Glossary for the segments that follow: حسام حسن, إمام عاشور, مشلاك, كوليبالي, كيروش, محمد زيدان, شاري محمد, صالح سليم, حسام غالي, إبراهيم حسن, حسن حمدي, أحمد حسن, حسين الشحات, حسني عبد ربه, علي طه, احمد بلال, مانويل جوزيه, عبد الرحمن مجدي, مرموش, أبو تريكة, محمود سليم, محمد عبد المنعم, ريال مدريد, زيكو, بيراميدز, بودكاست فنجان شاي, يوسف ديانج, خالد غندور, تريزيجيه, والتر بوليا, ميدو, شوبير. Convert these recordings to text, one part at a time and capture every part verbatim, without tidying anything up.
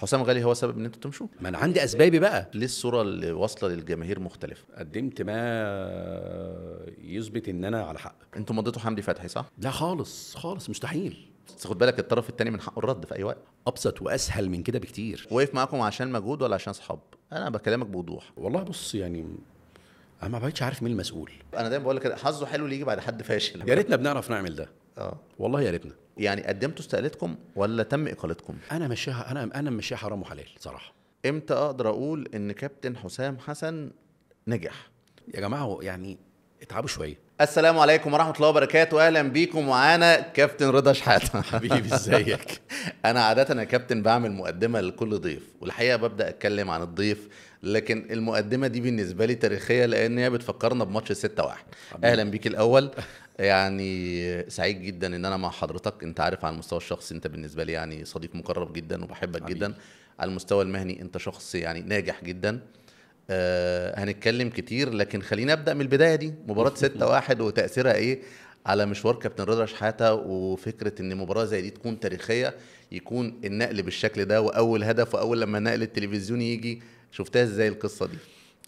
حسام غالي هو سبب ان انتوا تمشوا؟ ما انا عندي اسبابي بقى. ليه الصوره اللي واصله للجماهير مختلفه؟ قدمت ما يثبت ان انا على حق. انتوا مضيتوا حمدي فتحي صح؟ لا خالص خالص مستحيل. بس خد بالك الطرف الثاني من حقه الرد في اي وقت. ابسط واسهل من كده بكتير. وقف معاكم عشان مجهود ولا عشان صحاب؟ انا بكلمك بوضوح. والله بص يعني انا ما بقتش عارف مين المسؤول. انا دايما بقول لك حظه حلو اللي يجي بعد حد فاشل. يا ريتنا بنعرف نعمل ده. اه والله يا ريتنا. يعني قدمتوا استقالتكم ولا تم اقالتكم؟ انا ماشيها انا انا ماشيها حرام وحلال صراحه. امتى اقدر اقول ان كابتن حسام حسن نجح؟ يا جماعه يعني اتعبوا شويه. السلام عليكم ورحمه الله وبركاته، اهلا بيكم. معانا كابتن رضا شحاته. حبيبي ازيك؟ انا عاده يا كابتن بعمل مقدمه لكل ضيف، والحقيقه ببدا اتكلم عن الضيف، لكن المقدمه دي بالنسبه لي تاريخيه لان هي بتفكرنا بماتش ستة واحد. اهلا بيك الاول. يعني سعيد جدا ان انا مع حضرتك، انت عارف على المستوى الشخصي انت بالنسبه لي يعني صديق مقرب جدا وبحبك حبيب. جدا. على المستوى المهني انت شخص يعني ناجح جدا. آه هنتكلم كتير لكن خلينا ابدا من البدايه دي، مباراه ستة واحد وتاثيرها ايه على مشوار كابتن رضا شحاته، وفكره ان مباراه زي دي تكون تاريخيه، يكون النقل بالشكل ده، واول هدف واول لما النقل التلفزيوني يجي، شفتها ازاي القصه دي؟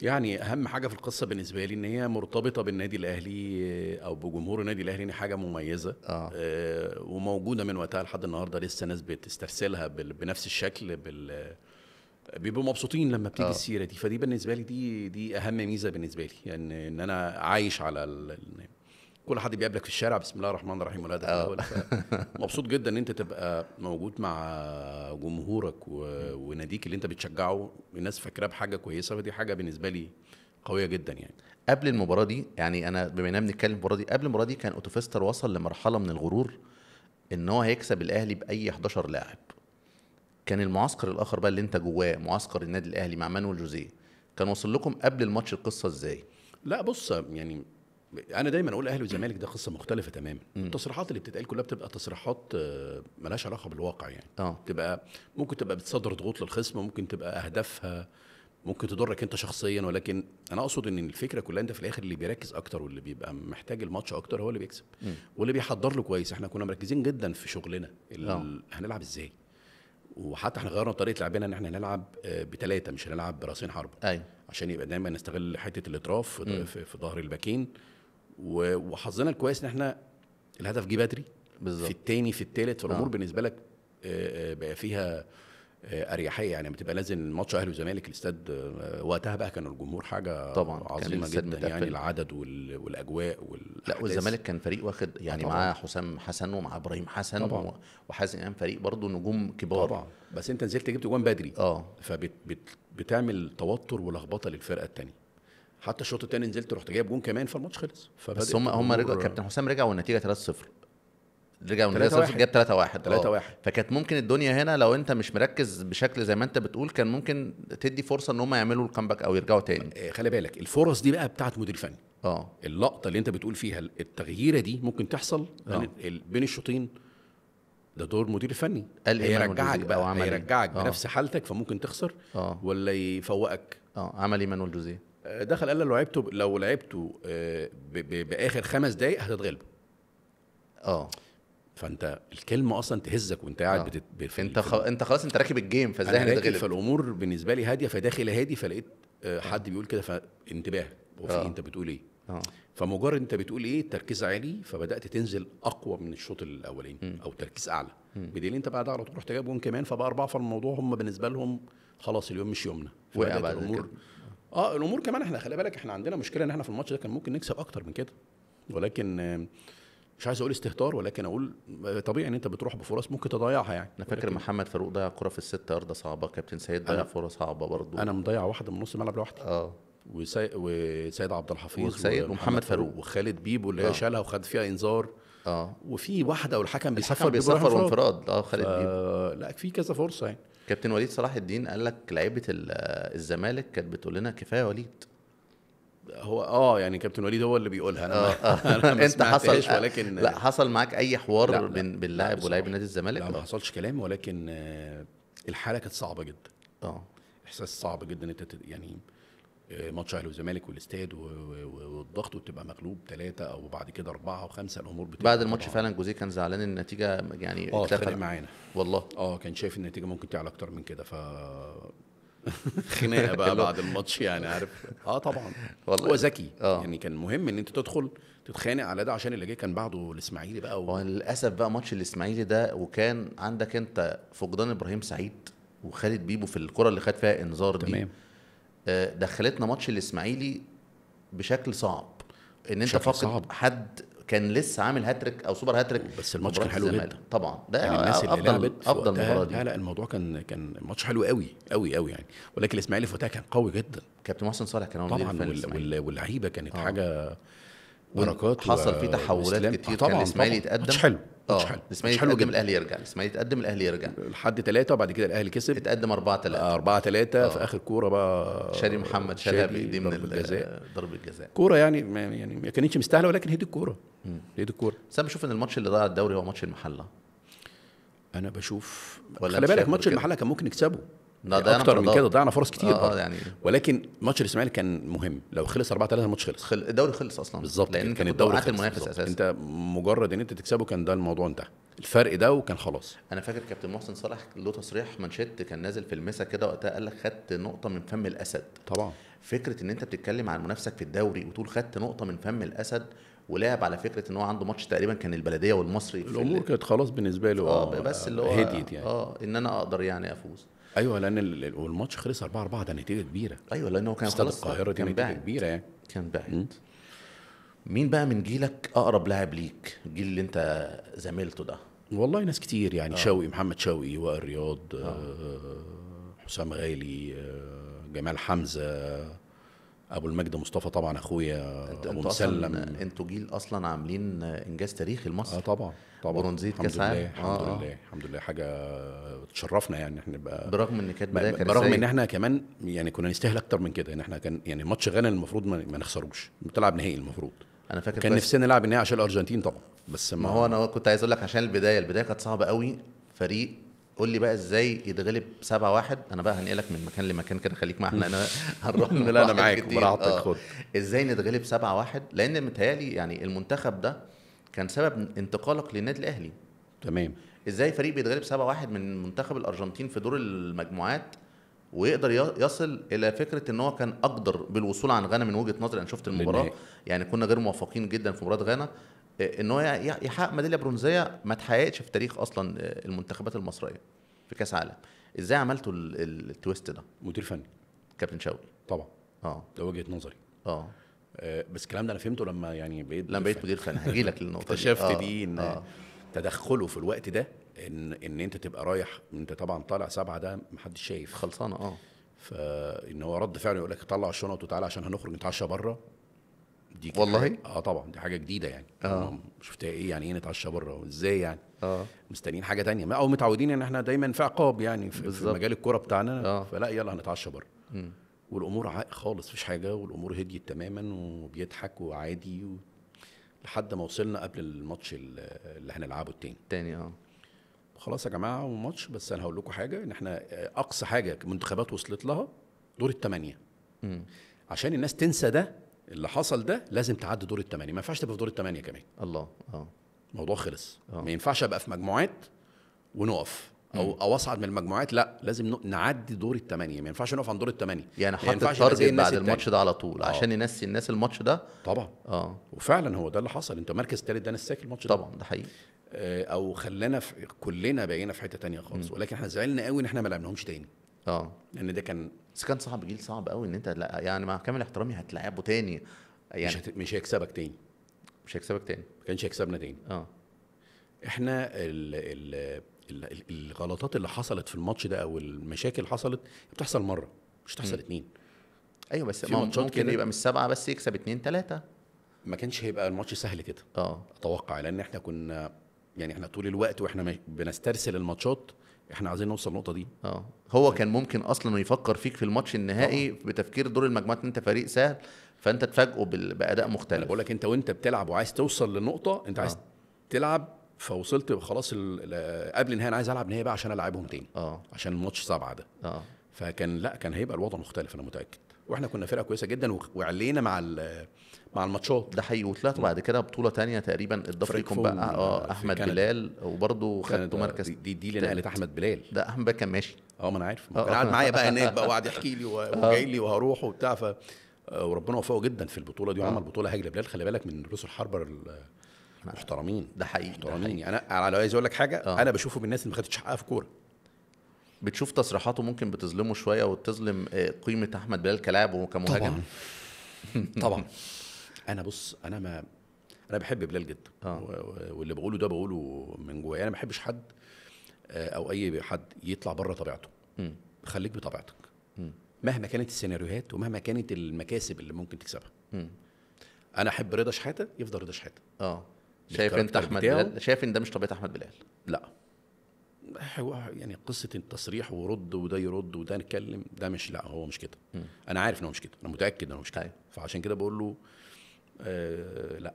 يعني اهم حاجه في القصه بالنسبه لي ان هي مرتبطه بالنادي الاهلي او بجمهور النادي الاهلي، ان حاجه مميزه آه. آه وموجوده من وقتها لحد النهارده، لسه ناس بتسترسلها بنفس الشكل، بال بيبقوا مبسوطين لما بتيجي آه. السيره دي. فدي بالنسبه لي دي دي اهم ميزه بالنسبه لي، يعني ان انا عايش على ال... كل حد بيقابلك في الشارع بسم الله الرحمن الرحيم ولا ده الاول. مبسوط جدا ان انت تبقى موجود مع جمهورك و... وناديك اللي انت بتشجعه، الناس فاكراه بحاجه كويسه، فدي حاجه بالنسبه لي قويه جدا. يعني قبل المباراه دي، يعني انا بما اننا بنتكلم المباراه دي، قبل المباراه دي كان أوتو فيستر وصل لمرحله من الغرور ان هو هيكسب الاهلي باي احد عشر لاعب. كان المعسكر الاخر بقى اللي انت جواه، معسكر النادي الاهلي مع مانويل جوزيه، كان وصل لكم قبل الماتش القصه ازاي؟ لا بص يعني انا دايما اقول اهلي والزمالك ده قصه مختلفه تماما. التصريحات اللي بتتقال كلها بتبقى تصريحات مالهاش علاقه بالواقع، يعني أوه. بتبقى ممكن تبقى بتصدر ضغوط للخصم، ممكن تبقى اهدافها ممكن تضرك انت شخصيا، ولكن انا اقصد ان الفكره كلها انت في الاخر اللي بيركز اكتر واللي بيبقى محتاج الماتش اكتر هو اللي بيكسب م. واللي بيحضر له كويس. احنا كنا مركزين جدا في شغلنا اللي هنلعب ازاي، وحتى احنا غيرنا طريقه لعبنا ان احنا هنلعب بثلاثه مش هنلعب براسين حرب، أي. عشان يبقى دايما نستغل حته الاطراف في ظهر الباكين، وحظنا الكويس ان احنا الهدف جه بدري بالظبط، في الثاني في الثالث، فالامور بالنسبه لك بقى فيها اريحيه. يعني بتبقى لازم ماتش اهلي وزمالك الاستاد وقتها بقى كان الجمهور حاجه طبعا عظيمه جدا، يعني العدد والاجواء والاحداث. لا والزمالك كان فريق واخد يعني معاه حسام حسن ومع ابراهيم حسن وحازم امام، فريق برضه نجوم كبار طبعا، بس انت نزلت جبت جوان بدري اه فبتعمل توتر ولخبطه للفرقه الثانيه. حتى الشوط الثاني نزلت رحت جايب جون كمان فالماتش خلص. بس هم هم رجعوا، كابتن حسام رجع والنتيجه ثلاثة صفر، رجعوا النتيجه جاب ثلاثة واحد. فكانت ممكن الدنيا هنا لو انت مش مركز بشكل زي ما انت بتقول كان ممكن تدي فرصه ان هم يعملوا الكامباك او يرجعوا تاني. خلي بالك الفرص دي بقى بتاعت مدير فني، اه اللقطه اللي انت بتقول فيها التغييره دي ممكن تحصل بين الشوطين، ده دور مدير فني. هيرجعك بقى هيرجعك بنفس حالتك فممكن تخسر أوه. ولا يفوقك. اه عمل مانويل جوزيه دخل قال لو لعبته لو لعبته باخر خمس دقائق هتتغلبوا. اه فانت الكلمه اصلا تهزك وانت قاعد بتت... بت... انت خ... انت خلاص انت راكب الجيم، فازاي هتتغلب؟ فالامور بالنسبه لي هاديه، فداخل هادي فلقيت حد بيقول كده فانتباه، هو في انت بتقول ايه؟ اه فمجرد انت بتقول ايه التركيز عالي، فبدات تنزل اقوى من الشوط الاولاني او تركيز اعلى. بدليل انت بعد على طول رحت جايب جون كمان فبقى اربعه، فالموضوع هم بالنسبه لهم خلاص اليوم مش يومنا. وقع الامور اه الامور كمان. احنا خلي بالك احنا عندنا مشكله ان احنا في الماتش ده كان ممكن نكسب اكتر من كده، ولكن مش عايز اقول استهتار، ولكن اقول طبيعي ان انت بتروح بفرص ممكن تضيعها. يعني انا فاكر محمد فاروق ضيع كره في الستة ياردة صعبه، كابتن سيد ضيع كره صعبه برضه، انا مضيع واحده من نص الملعب لوحدي اه وسي... وسيد عبد الحفيظ ومحمد فاروق وخالد بيبو اللي هي شالها وخد فيها انذار اه وفي واحده والحكم بيصفر بيصفر وانفراد اه خالد بيبو. لا في كذا فرصه. يعني كابتن وليد صلاح الدين قال لك لعيبه الزمالك كانت بتقول لنا كفايه وليد، هو اه يعني كابتن وليد هو اللي بيقولها. انا آه أنا ما انت حصل ولكن لا حصل معاك اي حوار؟ لا لا باللاعب ولاعيب نادي الزمالك؟ لا ما حصلش كلام، ولكن الحاله كانت صعبه جدا اه احساس صعب جدا انت يعني ماتش اهلي والزمالك والاستاد والضغط وتبقى مغلوب ثلاثه او بعد كده اربعه وخمسه. الامور بتبقى بعد الماتش فعلا جوزيه كان زعلان ان النتيجه يعني اه اتفق معانا والله. اه كان شايف النتيجه ممكن تعلى اكتر من كده ف خناقه بقى بعد الماتش يعني عارف. اه طبعا والله هو ذكي يعني، كان مهم ان انت تدخل تتخانق على ده عشان اللي جاي كان بعده الاسماعيلي بقى و... للاسف بقى ماتش الاسماعيلي ده، وكان عندك انت فقدان ابراهيم سعيد وخالد بيبو في الكره اللي خد فيها انذار دي. تمام. دخلتنا ماتش الاسماعيلي بشكل صعب، ان انت فاقد حد كان لسه عامل هاتريك او سوبر هاتريك، بس الماتش كان حلو جدا طبعا. ده يعني الناس اللي لعبت افضل مباراه دي. لا لا الموضوع كان كان ماتش حلو قوي قوي قوي يعني، ولكن الاسماعيلي في وقتها كان قوي جدا. كابتن محسن صالح كان طبعا واللعيبه كانت آه. حاجه بركات، حصل فيه تحولات كتير. آه كان الاسماعيلي يتقدم ماتش حلو ماتش حلو الاسماعيلي يتقدم الاهلي يرجع، الاسماعيلي يتقدم الاهلي يرجع لحد ثلاثه وبعد كده الاهلي كسب، اتقدم اربعه ثلاثه اربعه ثلاثه. في اخر كوره بقى شاري محمد شالها بايديه من الجزاء، ضربه جزاء كوره يعني ما يعني ما كانتش مستاهله، ولكن هي دي الكوره هي دي الكوره. بس انا بشوف ان الماتش اللي ضاع الدوري هو ماتش المحله. انا بشوف خلي بالك ماتش المحله كان ممكن نكسبه اكتر من كده، ضيعنا فرص كتير آه يعني، ولكن ماتش الاسماعيلي كان مهم. لو خلص اربعه ثلاثه الماتش خلص، خل... الدوري خلص اصلا بالظبط، لان كان الدوري خلص المنافس اساسا. انت مجرد ان انت تكسبه كان ده الموضوع انتهى، الفرق ده وكان خلاص. انا فاكر كابتن محسن صالح له تصريح منشد كان نازل في المسا كده وقتها، قال لك خدت نقطه من فم الاسد. طبعا فكره ان انت بتتكلم عن منافسك في الدوري وتقول خدت نقطه من فم الاسد، ولعب على فكره ان هو عنده ماتش تقريبا كان البلديه والمصري، الامور كانت خلاص بالنسبه له اه بس اللي هو هديت يعني اه ان انا اقدر يعني افوز. ايوه لان الماتش خلص اربعه اربعه، ده نتيجه كبيره. ايوه لان هو كان خلاص القاهره دي نتيجه كبيره يعني، كان بعيد. مين بقى من جيلك اقرب لاعب ليك، الجيل اللي انت زميلته ده؟ والله ناس كتير يعني آه. شوقي، محمد شوقي، وائل رياض آه. آه. حسام غالي، آه. جمال حمزه، ابو المجد مصطفى طبعا اخويا، ابو مسلم. انتوا جيل اصلا عاملين انجاز تاريخي لمصر. اه طبعا طبعا برونزيه كاس عالم. الحمد لله الحمد آه. لله الحمد لله، حاجه تشرفنا يعني. احنا بقى برغم ان كانت بدايه كارثيه، برغم ان احنا كمان يعني كنا نستاهل اكتر من كده، ان احنا كان يعني ماتش غانا المفروض ما نخسروش، بتلعب نهائي المفروض. انا فاكر كان نفسنا نلعب النهائي عشان الارجنتين طبعا، بس ما, ما هو انا كنت عايز اقول لك عشان البدايه البدايه كانت صعبه قوي. فريق قول لي بقى ازاي يتغلب سبعه واحد. انا بقى هنقلك من مكان لمكان كده، خليك معانا انا هنروح لا انا معاك براحتك خد. ازاي نتغلب سبعه واحد؟ لان متهيألي يعني المنتخب ده كان سبب انتقالك للنادي الاهلي. تمام. ازاي فريق بيتغلب سبعه واحد من منتخب الارجنتين في دور المجموعات ويقدر يصل الى فكره ان هو كان اقدر بالوصول عن غانا؟ من وجهه نظري انا شفت المباراه يعني كنا غير موفقين جدا في مباراه غانا، ان هو يحقق ميداليه برونزيه ما اتحققتش في تاريخ اصلا المنتخبات المصريه في كاس عالم. ازاي عملتوا التويست ده؟ مدير فني كابتن شوقي طبعا اه ده وجهه نظري اه بس الكلام ده انا فهمته لما يعني بقيت لما بقيت مدير فني. هجي لك للنقطه دي. اكتشفت دي ان آه. تدخله في الوقت ده، ان ان انت تبقى رايح انت طبعا طالع سبعه، ده محدش شايف خلصانه اه فان هو رد فعله يقول لك طلع الشنط وتعالى عشان هنخرج نتعشى بره. دي والله اه طبعا دي حاجه جديده يعني اه شفتها ايه يعني ايه نتعشى بره وازاي يعني اه مستنيين حاجه ثانيه او متعودين ان احنا دايما في عقاب يعني في, في مجال الكوره بتاعنا آه. فلا يلا هنتعشى بره والامور عائق خالص مفيش حاجه والامور هديت تماما وبيضحك وعادي و... لحد ما وصلنا قبل الماتش اللي هنلعبه التاني تاني اه خلاص يا جماعه وماتش. بس انا هقول لكم حاجه، ان احنا اقصى حاجه منتخبات وصلت لها دور الثمانيه. عشان الناس تنسى ده اللي حصل ده لازم تعدي دور الثمانيه، ما ينفعش تبقى في دور الثمانيه كمان. الله اه الموضوع خلص أوه. ما ينفعش ابقى في مجموعات ونقف او او اصعد من المجموعات، لا لازم نعدي دور الثمانيه، ما ينفعش نقف عن دور الثمانيه. يعني حط التارجت بعد الماتش ده على طول أوه. عشان ينسي الناس الماتش ده طبعا اه وفعلا هو ده اللي حصل. انت مركز ثالث ده نساك الماتش ده طبعا، ده حقيقي آه او خلانا في كلنا بقينا في حته ثانيه خالص. ولكن احنا زعلنا قوي ان احنا ما لعبناهمش ثاني اه لان ده كان بس كان صعب، جيل صعب قوي ان انت لا يعني مع كامل احترامي هتلعبه ثاني يعني مش, هت... مش هيكسبك تاني مش هيكسبك تاني ما كانش هيكسبنا تاني اه احنا ال... ال... ال... الغلطات اللي حصلت في الماتش ده او المشاكل اللي حصلت بتحصل مره مش تحصل اتنين. ايوه بس ممكن كده يبقى مش سبعه بس يكسب اتنين تلاته، ما كانش هيبقى الماتش سهل كده اه اتوقع. لان احنا كنا يعني احنا طول الوقت واحنا بنسترسل الماتشات احنا عايزين نوصل النقطه دي اه هو كان ممكن اصلا يفكر فيك في الماتش النهائي أوه. بتفكير دور المجموعات انت فريق سهل، فانت تفاجئه باداء مختلف. انا بقول لك انت وانت بتلعب وعايز توصل للنقطه انت عايز أوه. تلعب، فوصلت خلاص قبل النهائي انا عايز العب نهائي بقى عشان العبهم تاني اه عشان الماتش سبعه ده اه فكان لا كان هيبقى الوضع مختلف انا متاكد. واحنا كنا فرقه كويسه جدا وعلينا مع مع الماتشات ده حقيقي. وطلعت بعد كده بطوله تانية تقريبا اتضاف لكم بقى اه احمد بلال وبرده خدتوا مركز دي دي اللي نقلت احمد بلال ده احمد بلال كان ماشي اه ما انا عارف كان قاعد معايا بقى هناك بقى وقعد يحكي لي وجاي لي وهروح وبتاع ف وربنا وفقه جدا في البطوله دي وعمل بطوله هايله. بلال خلي بالك من رؤوس الحربه محترمين ده حقيقي محترمين. يعني انا عايز اقول لك حاجه أوه. انا بشوفه من الناس اللي ما خدتش حقها في كوره. بتشوف تصريحاته ممكن بتظلمه شويه وتظلم قيمه احمد بلال كلاعب وكمهاجم؟ طبعا طبعا. انا بص انا ما انا بحب بلال جدا أوه. واللي بقوله ده بقوله من جوايا. انا ما بحبش حد او اي حد يطلع بره طبيعته. م. خليك بطبيعتك م. مهما كانت السيناريوهات ومهما كانت المكاسب اللي ممكن تكسبها. م. انا احب رضا شحاته يفضل رضا شحاته. اه شايف انت احمد بلال شايف ان ده مش طبيعه احمد بلال؟ لا يعني قصه التصريح ورد وده يرد وده نتكلم ده مش لا هو مش كده. م. انا عارف ان هو مش كده. انا متاكد ان هو مش كده. فعشان كده بقول له آه لا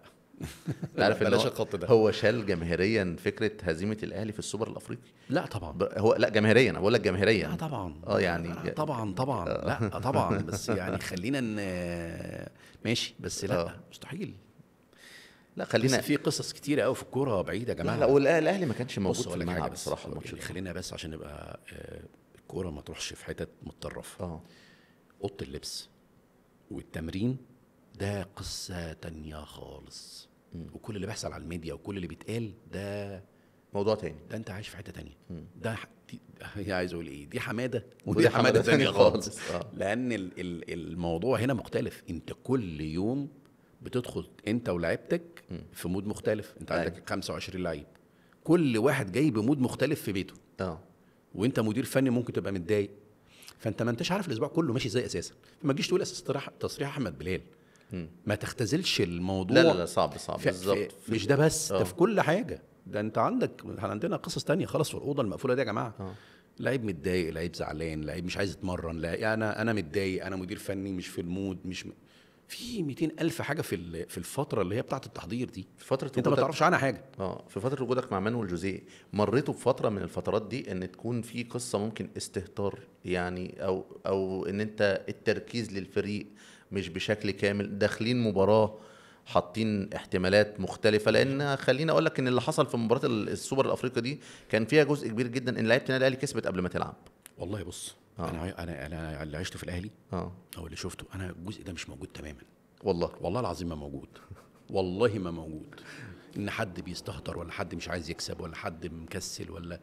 عارف بلاش الخط ده. هو شال جماهيريا فكره هزيمه الاهلي في السوبر الافريقي. لا طبعا هو لا جماهيريا انا بقول لك جماهيريا لا طبعا اه يعني لا طبعا طبعا لا طبعا بس يعني خلينا ماشي بس لا أوه. مستحيل. لا خلينا في قصص كتيره قوي في الكوره بعيده يا جماعه. لا والاهلي ما كانش موجود في الملعب الصراحه الماتش ده. خلينا بس عشان نبقى الكوره ما تروحش في حتت متطرفه. اه اوضه اللبس والتمرين ده قصه تانية خالص. م. وكل اللي بيحصل على الميديا وكل اللي بيتقال ده موضوع تاني. ده انت عايش في حته تانية. م. ده عايز اقول ايه دي حماده ودي, ودي حماده, حمادة تانية خالص. آه. لان ال ال الموضوع هنا مختلف. انت كل يوم بتدخل انت ولاعيبتك في مود مختلف. انت عندك أيوة. خمسة وعشرين لعيب كل واحد جاي بمود مختلف في بيته. اه وانت مدير فني ممكن تبقى متضايق فانت ما انتش عارف الاسبوع كله ماشي ازاي اساسا. ما تجيش تقول اساسا تصريح احمد بلال م. ما تختزلش الموضوع. لا لا, لا صعب صعب بالظبط. مش ده بس ده في كل حاجه. ده انت عندك عندنا قصص تانية خلاص في الاوضه المقفوله دي يا جماعه. أوه. لعيب متضايق لعيب زعلان لعيب مش عايز يتمرن لا انا انا متضايق انا مدير فني مش في المود مش م... في مئتين ألف حاجه في في الفتره اللي هي بتاعه التحضير دي في فتره انت ما تعرفش عنها حاجه. اه في فتره وجودك مع مانويل جوزيه مريتوا بفتره من الفترات دي ان تكون في قصه ممكن استهتار يعني او او ان انت التركيز للفريق مش بشكل كامل داخلين مباراه حاطين احتمالات مختلفه. لان خليني اقول لك ان اللي حصل في مباراه السوبر الافريقي دي كان فيها جزء كبير جدا ان لعيبه النادي الاهلي كسبت قبل ما تلعب. والله بص آه. انا انا انا اللي عشته في الاهلي اه او اللي شفته انا الجزء ده مش موجود تماما. والله والله العظيم ما موجود. والله ما موجود ان حد بيستهتر ولا حد مش عايز يكسب ولا حد مكسل. ولا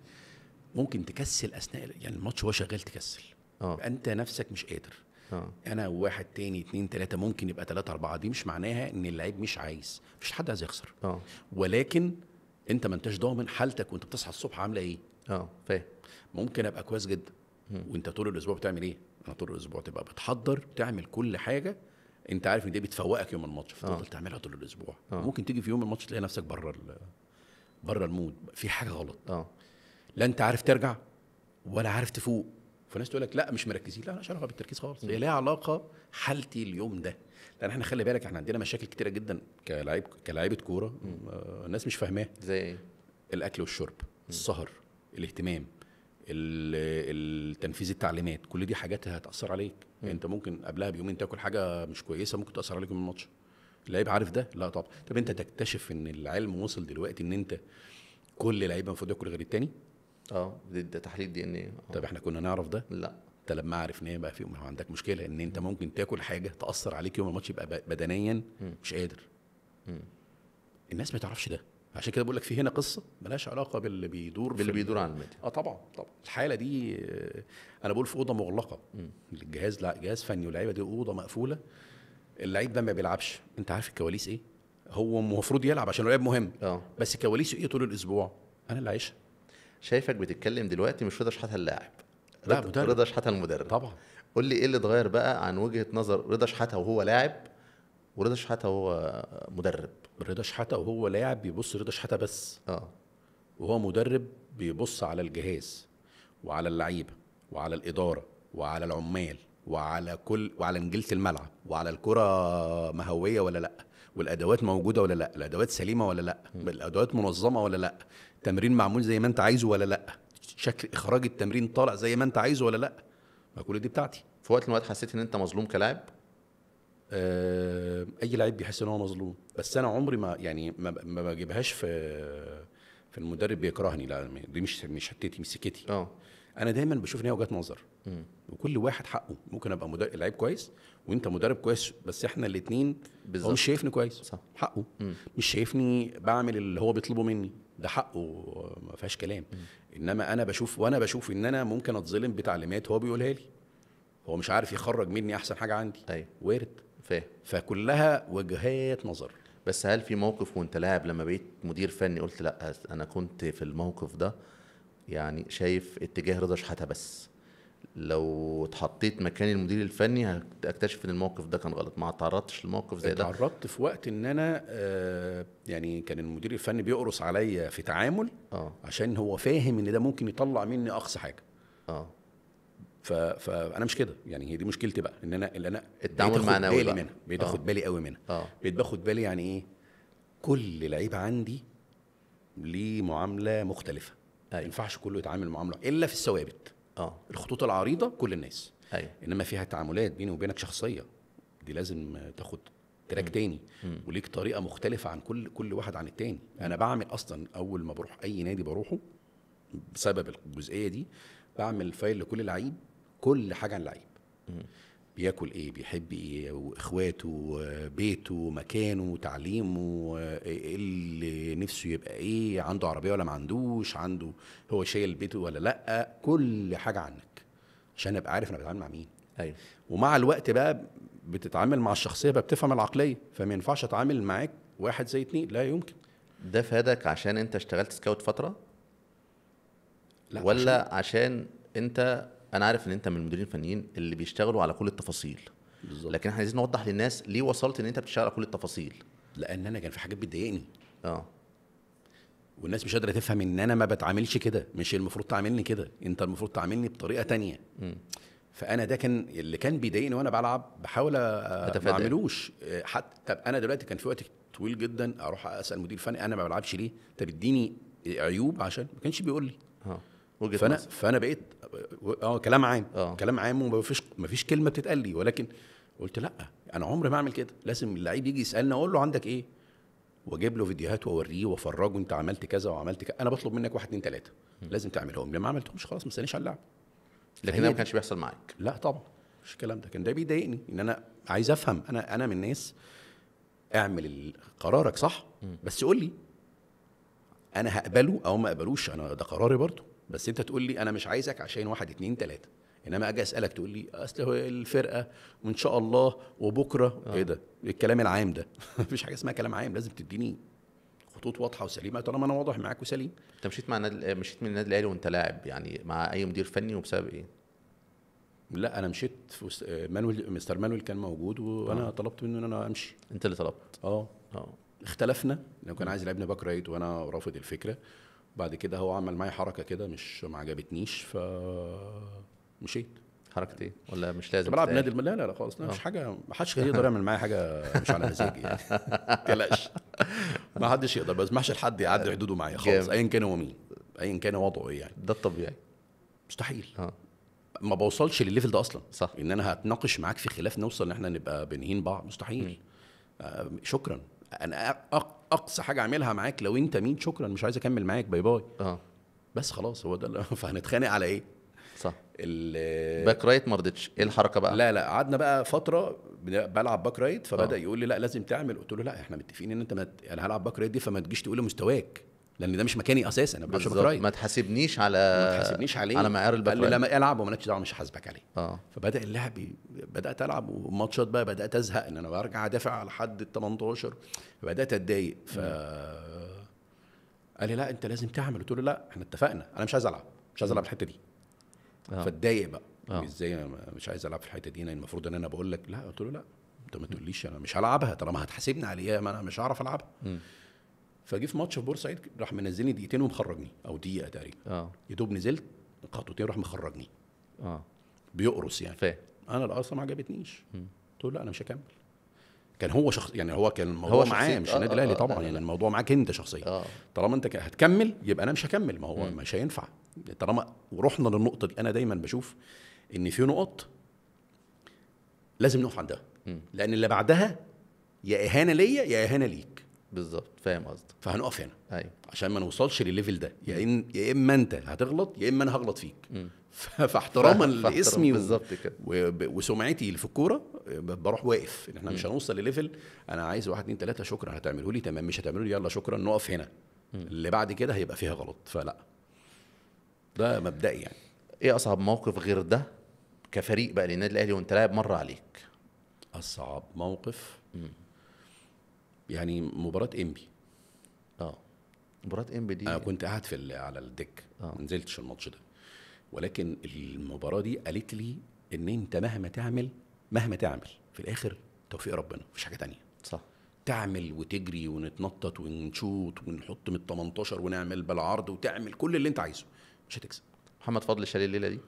ممكن تكسل اثناء يعني الماتش وهو شغال تكسل. اه انت نفسك مش قادر. اه انا واحد تاني اتنين تلاته ممكن يبقى تلاته اربعه. دي مش معناها ان اللعيب مش عايز. مفيش حد عايز يخسر. اه ولكن انت ما انتش ضامن حالتك وانت بتصحى الصبح عامله ايه. اه فاهم. ممكن ابقى كويس جدا وانت طول الاسبوع بتعمل ايه؟ انا طول الاسبوع تبقى بتحضر بتعمل كل حاجه انت عارف ان دي بتفوقك يوم الماتش فتفضل تعملها طول الاسبوع. أوه. ممكن تيجي في يوم الماتش تلاقي نفسك بره بره المود. في حاجه غلط. أوه. لا انت عارف ترجع ولا عارف تفوق. فالناس تقول لك لا مش مركزين. لا مش علاقه بالتركيز خالص. هي لها علاقه حالتي اليوم ده. لان احنا خلي بالك احنا عندنا مشاكل كتيره جدا كلاعب كلاعيبه كوره آه الناس مش فاهماها. زي ايه؟ الاكل والشرب م. السهر الاهتمام التنفيذ التعليمات كل دي حاجات هتاثر عليك. يعني انت ممكن قبلها بيومين تاكل حاجه مش كويسه ممكن تاثر عليك من الماتش. اللعيب عارف ده؟ لا طبعا. طب انت تكتشف ان العلم وصل دلوقتي ان انت كل لعيب المفروض ياكل غير التاني. اه ده تحليل دي ان ايه. طب احنا كنا نعرف ده؟ لا. انت لما عرفناه بقى في عندك مشكله ان انت ممكن تاكل حاجه تاثر عليك يوم الماتش يبقى بدنيا مش قادر. م. الناس ما تعرفش ده. عشان كده بقول لك في هنا قصه مالهاش علاقه باللي بيدور باللي بيدور على الميديا. اه طبعا طبعا. الحاله دي انا بقول في اوضه مغلقه. م. الجهاز لا جهاز فني واللعيبه دي اوضه مقفوله. اللعيب ده ما بيلعبش. انت عارف الكواليس ايه؟ هو المفروض يلعب عشان لعيب مهم. اه بس كواليسه ايه طول الاسبوع؟ انا اللي عايشها. شايفك بتتكلم دلوقتي مش رضا شحاته اللاعب. لا مدرب. رضا شحاته المدرب. طبعا. قول لي ايه اللي اتغير بقى عن وجهه نظر رضا شحاته وهو لاعب ورضا شحاته وهو مدرب؟ رضا شحاته وهو لاعب بيبص رضا شحاته بس. اه وهو مدرب بيبص على الجهاز وعلى اللعيبه وعلى الاداره وعلى العمال وعلى كل وعلى نجيله الملعب وعلى الكره مهويه ولا لا والادوات موجوده ولا لا الادوات سليمه ولا لا م. الادوات منظمه ولا لا التمرين معمول زي ما انت عايزه ولا لا شكل اخراج التمرين طالع زي ما انت عايزه ولا لا. ما كل دي بتاعتي. في وقت من الوقت حسيت ان انت مظلوم كلاعب؟ اي لعيب بيحس ان هو مظلوم، بس انا عمري ما يعني ما بجيبهاش في في المدرب بيكرهني، لا دي مش مش حتتي مش سكتي. اه انا دايما بشوف ان هي وجهات نظر، مم. وكل واحد حقه، ممكن ابقى مدرب لعيب كويس وانت مدرب كويس، بس احنا الاثنين هو مش شايفني كويس، صح حقه، مم. مش شايفني بعمل اللي هو بيطلبه مني، ده حقه ما فيهاش كلام، مم. انما انا بشوف وانا بشوف ان انا ممكن اتظلم بتعليمات هو بيقولها لي، هو مش عارف يخرج مني احسن حاجه عندي. ايوه وارد، فاهم، فكلها وجهات نظر. بس هل في موقف وانت لاعب لما بقيت مدير فني قلت لا انا كنت في الموقف ده يعني شايف اتجاه رضا شحاته، بس لو اتحطيت مكان المدير الفني هكتشف ان الموقف ده كان غلط؟ ما تعرضتش لموقف زي ده؟ تعرضت في وقت ان انا آه يعني كان المدير الفني بيقرص عليا في تعامل، آه. عشان هو فاهم ان ده ممكن يطلع مني اقصى حاجه، اه فانا مش كده يعني، هي دي مشكلتي بقى، ان انا اللي انا التعامل معنوي بقى بقيت اخد بالي قوي منها، اه بقيت باخد بالي يعني ايه، كل لعيب عندي ليه معامله مختلفه، ما ينفعش كله يتعامل معامله الا في الثوابت، اه الخطوط العريضه كل الناس، أي. انما فيها تعاملات بيني وبينك شخصيه، دي لازم تاخد تراك تاني، مم. وليك طريقه مختلفه عن كل كل واحد عن التاني. انا بعمل اصلا اول ما بروح اي نادي بروحه بسبب الجزئيه دي بعمل فايل لكل لعيب، كل حاجه عن اللعيب، بياكل ايه، بيحب ايه، واخواته، بيته، مكانه، تعليمه، ايه اللي نفسه يبقى ايه، عنده عربيه ولا ما عندوش، عنده هو شايل بيته ولا لا، كل حاجه عنك عشان ابقى عارف انا بتعامل مع مين. ايوه ومع الوقت بقى بتتعامل مع الشخصيه بقى، بتفهم العقليه، فما ينفعش اتعامل معاك واحد زي اتنين، لا يمكن. ده فادك عشان انت اشتغلت سكاوت فتره؟ لا ولا عشان انت، انا عارف ان انت من المديرين الفنيين اللي بيشتغلوا على كل التفاصيل بالظبط، لكن احنا عايزين نوضح للناس ليه وصلت ان انت بتشتغل على كل التفاصيل. لان انا كان في حاجات بتضايقني، اه والناس مش قادره تفهم ان انا ما بتعاملش كده، مش المفروض تعاملني كده، انت المفروض تعاملني بطريقه تانية، م. فانا ده كان اللي كان بيضايقني وانا بلعب، بحاول ما اعملوش. حتى انا دلوقتي كان في وقت طويل جدا اروح اسال مدير فني انا ما بلعبش ليه، طب اديني عيوب، عشان ما كانش بيقول لي، اه فانا مصر. فانا بقيت اه كلام عام، أوه. كلام عام ومفيش مفيش كلمه بتتقال لي، ولكن قلت لا انا عمري ما اعمل كده، لازم اللعيب يجي يسالني اقول له عندك ايه، واجيب له فيديوهات واوريه وافرجه انت عملت كذا وعملت كذا، انا بطلب منك واحد اتنين تلاته لازم تعملهم، لما عملتهمش خلاص ما استنيش على اللعب. لكن ده ما كانش بيحصل معاك؟ لا طبعا مش الكلام ده، كان ده بيضايقني ان انا عايز افهم، انا انا من الناس اعمل قرارك صح، م. بس قول لي انا هقبله او ما اقبلوش، انا ده قراري برضه، بس انت تقول لي انا مش عايزك عشان واحد اتنين تلاته، انما اجي اسالك تقول لي اصل الفرقه وان شاء الله وبكره، ايه ده؟ الكلام العام ده مفيش حاجه اسمها كلام عام، لازم تديني خطوط واضحه وسليمه، طالما انا واضح معاك وسليم. انت مشيت مع نادي، مشيت من النادي الاهلي وانت لاعب يعني مع اي مدير فني وبسبب ايه؟ لا انا مشيت في مانويل، مستر مانويل كان موجود وانا آه. طلبت منه ان انا امشي. انت اللي طلبت؟ اه اه اختلفنا، لو كان عايز يلعبني باك رايت وانا رافض الفكره، بعد كده هو عمل معايا حركه كده مش ما عجبتنيش فمشيت. حركه ايه؟ ولا مش لازم بلعب نادي؟ لا لا لا خالص، لا مش حاجه، ما حدش يقدر يعمل معايا حاجه مش على مزاجي يعني، ما تقلقش ما حدش يقدر، ما اسمحش لحد يعدي حدوده معايا خالص ايا كان هو مين، ايا كان وضعه ايه يعني، ده الطبيعي مستحيل، اه ما بوصلش للليفل ده اصلا، صح ان انا هتناقش معاك في خلاف نوصل ان احنا نبقى بنهين بعض، مستحيل. آه شكرا، انا اقصى حاجه اعملها معاك لو انت مين، شكرا مش عايز اكمل معاك، باي باي، اه بس خلاص هو ده، فهنتخانق على ايه؟ صح. باك رايت ما رضتش، ايه الحركه بقى؟ لا لا قعدنا بقى فتره بلعب باك رايت، فبدا يقول لي لا لازم تعمل، قلت له لا احنا متفقين ان انت مت... انا هلعب باك رايت دي، فما تجيش تقول لي مستواك لان ده مش مكاني اساسا، انا ما بلعبش باك رايت، ما تحاسبنيش على ما تحاسبنيش عليه على معيار الباك رايت، قال لي لا العب ومالكش دعوه مش هحاسبك عليه، اه فبدا اللعب، بدات العب وماتشات بقى بدات ازهق ان انا برجع ادافع على حد ال تمنتاشر، بدات اتضايق، ف قال لي لا انت لازم تعمل، قلت له لا احنا اتفقنا انا مش عايز العب، مش عايز العب الحته دي، آه. فاتضايق بقى ازاي آه. مش عايز العب في الحته دي، انا المفروض ان انا بقول لك لا، قلت له لا انت ما تقوليش انا مش هلعبها، طالما هتحاسبني عليها ما انا مش هعرف العبها. م. فجي في ماتش في بورسعيد راح منزلني دقيقتين ومخرجني، او دقيقه تقريبا، اه يا دوب نزلت خطوتين راح مخرجني، اه بيقرص يعني، فاهم، انا القرصه ما عجبتنيش، قلت له لا انا مش هكمل، كان هو شخص يعني، هو كان الموضوع معاه مش النادي الاهلي طبعا، يعني الموضوع معاك انت شخصيا، آه. طالما انت هتكمل يبقى انا مش هكمل، ما هو م. مش هينفع طالما، ورحنا للنقطه دي. انا دايما بشوف ان في نقط لازم نقف عندها، لان اللي بعدها يا اهانه ليا يا اهانه ليك. بالظبط، فاهم قصدك. فهنقف هنا ايوه عشان ما نوصلش للليفل ده، يا ان يا اما انت هتغلط يا اما انا هغلط فيك. فاحتراما لاسمي بالظبط كده وسمعتي اللي في الكوره بروح واقف ان احنا مم. مش هنوصل لليفل انا عايز واحد اتنين تلاته شكرا هتعمله لي، تمام مش هتعمله لي يلا شكرا نقف هنا. مم. اللي بعد كده هيبقى فيها غلط، فلا ده مبدئي يعني. ايه اصعب موقف غير ده كفريق بقى للنادي الاهلي وانت لاعب مر عليك؟ اصعب موقف مم. يعني مباراة انبي. اه مباراة انبي دي انا كنت قاعد في على الدك، ما نزلتش الماتش ده، ولكن المباراة دي قالت لي ان انت مهما تعمل مهما تعمل في الاخر توفيق ربنا، مفيش حاجة تانية. صح، تعمل وتجري ونتنطط ونشوط ونحط من التمنتاشر ونعمل بالعرض وتعمل كل اللي انت عايزه مش هتكسب. محمد فضل شال الليلة دي،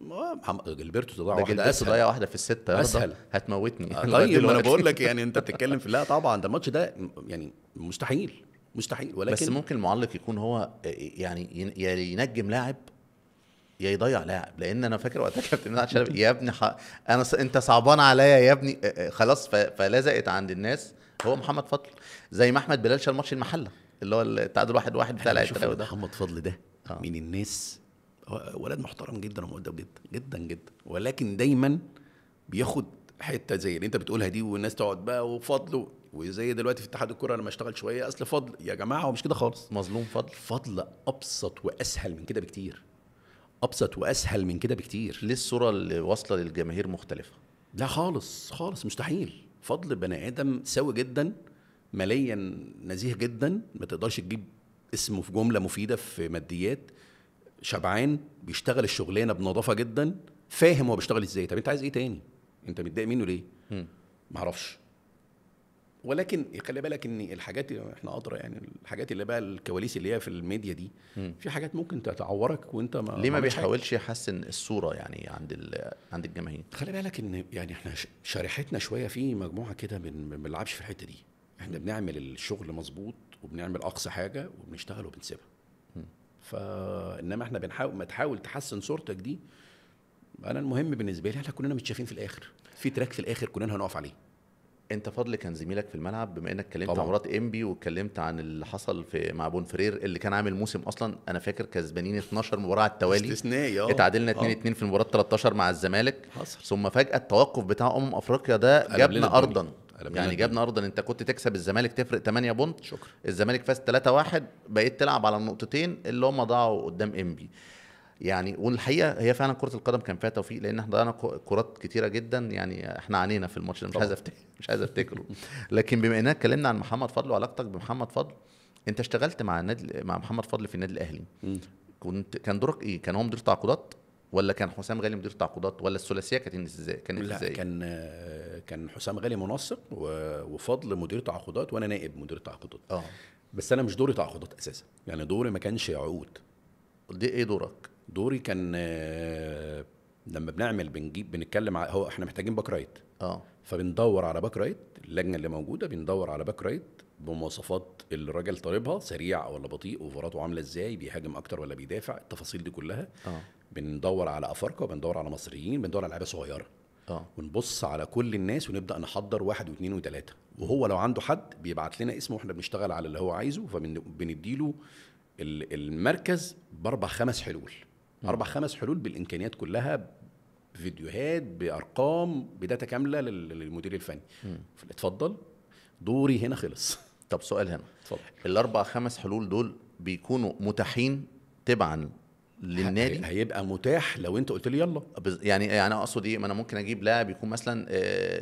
محمد جلبرتو ضيع واحده اسهل، ضيع واحده في السته اسهل هتموتني. طيب انا بقول لك يعني انت بتتكلم في، لا طبعا ده الماتش ده يعني مستحيل مستحيل، ولكن بس ممكن المعلق يكون هو يعني يا ينجم لاعب يا يضيع لاعب، لان انا فاكر وقتها كابتن إمام عاشور يا ابني ح... انا س... انت صعبان عليا يا ابني خلاص ف... فلزقت عند الناس. هو محمد فضل زي ما احمد بلال شال ماتش المحله اللي هو التعادل واحد واحد بتاع العتاوي ده، محمد فضل ده آه. من الناس ولد محترم جدا ومؤدب جدا جدا جدا، ولكن دايما بياخد حته زي اللي انت بتقولها دي والناس تقعد بقى وفضله، وزي دلوقتي في اتحاد الكره انا ما اشتغل شويه اصل فضل. يا جماعه هو مش كده خالص، مظلوم فضل، فضل ابسط واسهل من كده بكتير، ابسط واسهل من كده بكتير. ليه الصوره اللي واصله للجماهير مختلفه؟ لا خالص خالص مستحيل. فضل بني ادم سوي جدا، ماليا نزيه جدا، ما تقدرش تجيب اسمه في جمله مفيده في ماديات، شبعان، بيشتغل الشغلانه بنظافه جدا، فاهم هو بيشتغل ازاي. طب انت عايز ايه تاني؟ انت متضايق منه ليه؟ معرفش، ولكن خلي بالك ان الحاجات احنا ادرى يعني، الحاجات اللي بقى الكواليس اللي هي في الميديا دي م. في حاجات ممكن تعورك وانت ما ليه ما بيحاولش يحسن الصوره يعني عند عند الجماهير؟ خلي بالك ان يعني احنا شريحتنا شويه في مجموعه كده ما بنلعبش في الحته دي، احنا بنعمل الشغل مظبوط وبنعمل اقصى حاجه وبنشتغل وبنسيبها. فانما احنا بنحاول ما تحاول تحسن صورتك دي. انا المهم بالنسبه لي احنا كلنا متشافين في الاخر، في تراك في الاخر كلنا هنقف عليه. انت فضل كان زميلك في الملعب، بما انك اتكلمت عن مرات انبي واتكلمت عن اللي حصل في مع بونفرير اللي كان عامل موسم اصلا انا فاكر كسبانين اتناشر مباراه على التوالي استثنائي، اه اتعادلنا اتنين اتنين في مباراه تلتاشر مع الزمالك حصل. ثم فجاه التوقف بتاع امم افريقيا ده جابنا ارضا، يعني جابنا ارضا. انت كنت تكسب الزمالك تفرق تمانية بونت، شكرا، الزمالك فاز تلاتة واحد، بقيت تلعب على النقطتين اللي هم ضاعوا قدام انبي يعني. والحقيقه هي فعلا كره القدم كان فيها توفيق، لان احنا ضيعنا كرات كتيره جدا يعني، احنا عانينا في الماتش ده مش عايز افتكر مش عايز افتكره. لكن بما اننا اتكلمنا عن محمد فضل وعلاقتك بمحمد فضل، انت اشتغلت مع النادي مع محمد فضل في النادي الاهلي، كنت كان دورك ايه؟ كان هو مدير تعاقدات ولا كان حسام غالي مدير تعاقدات ولا الثلاثيه كانت ازاي؟ كانت ازاي؟ كان كان حسام غالي منسق وفضل مدير تعاقدات وانا نائب مدير تعاقدات. اه بس انا مش دوري تعاقدات اساسا يعني، دوري ما كانش عقود. دي ايه دورك؟ دوري كان لما بنعمل بنجيب بنتكلم على هو احنا محتاجين باك رايت، اه فبندور على باك رايت، اللجنه اللي موجوده بندور على باك رايت بمواصفات الراجل طالبها، سريع ولا بطيء، اوفراته عامله ازاي، بيهاجم اكتر ولا بيدافع، التفاصيل دي كلها. اه بندور على افارقه، بندور على مصريين، بندور على لعيبه صغيره، اه ونبص على كل الناس ونبدا نحضر واحد واثنين وثلاثه، وهو لو عنده حد بيبعت لنا اسمه واحنا بنشتغل على اللي هو عايزه، فبنديله المركز باربع خمس حلول، اربع خمس حلول بالامكانيات كلها، فيديوهات بارقام بداتا كامله للمدير الفني. اتفضل دوري هنا خلص. طب سؤال هنا، اتفضل. الاربع خمس حلول دول بيكونوا متاحين تبعا للنادي؟ هيبقى متاح لو انت قلت لي يلا. يعني يعني اقصد ايه، ما انا ممكن اجيب لاعب يكون مثلا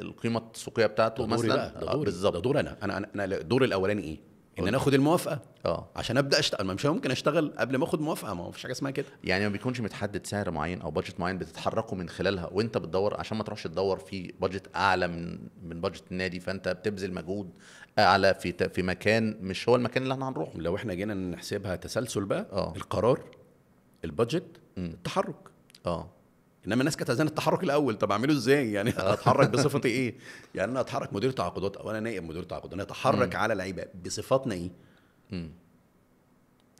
القيمه السوقيه بتاعته مثلا بالظبط، دور انا انا انا الدور الاولاني ايه؟ ان انا اخد الموافقه اه عشان ابدا اشتغل، ما مش ممكن اشتغل قبل ما اخد موافقه، ما فيش حاجه اسمها كده يعني. ما بيكونش متحدد سعر معين او بادجت معين بتتحركوا من خلالها وانت بتدور، عشان ما تروحش تدور في بادجت اعلى من من بادجت النادي، فانت بتبذل مجهود اعلى في في مكان مش هو المكان اللي احنا هنروحه. لو احنا جينا نحسبها تسلسل بقى، أوه. القرار، البادجت، التحرك. اه انما الناس كانت عايزين التحرك الاول، طب اعمله ازاي يعني؟ اتحرك بصفتي ايه يعني؟ انا اتحرك مدير تعاقدات او انا نائب مدير تعاقدات، انا اتحرك على لعيبه بصفاتنا ايه؟ امم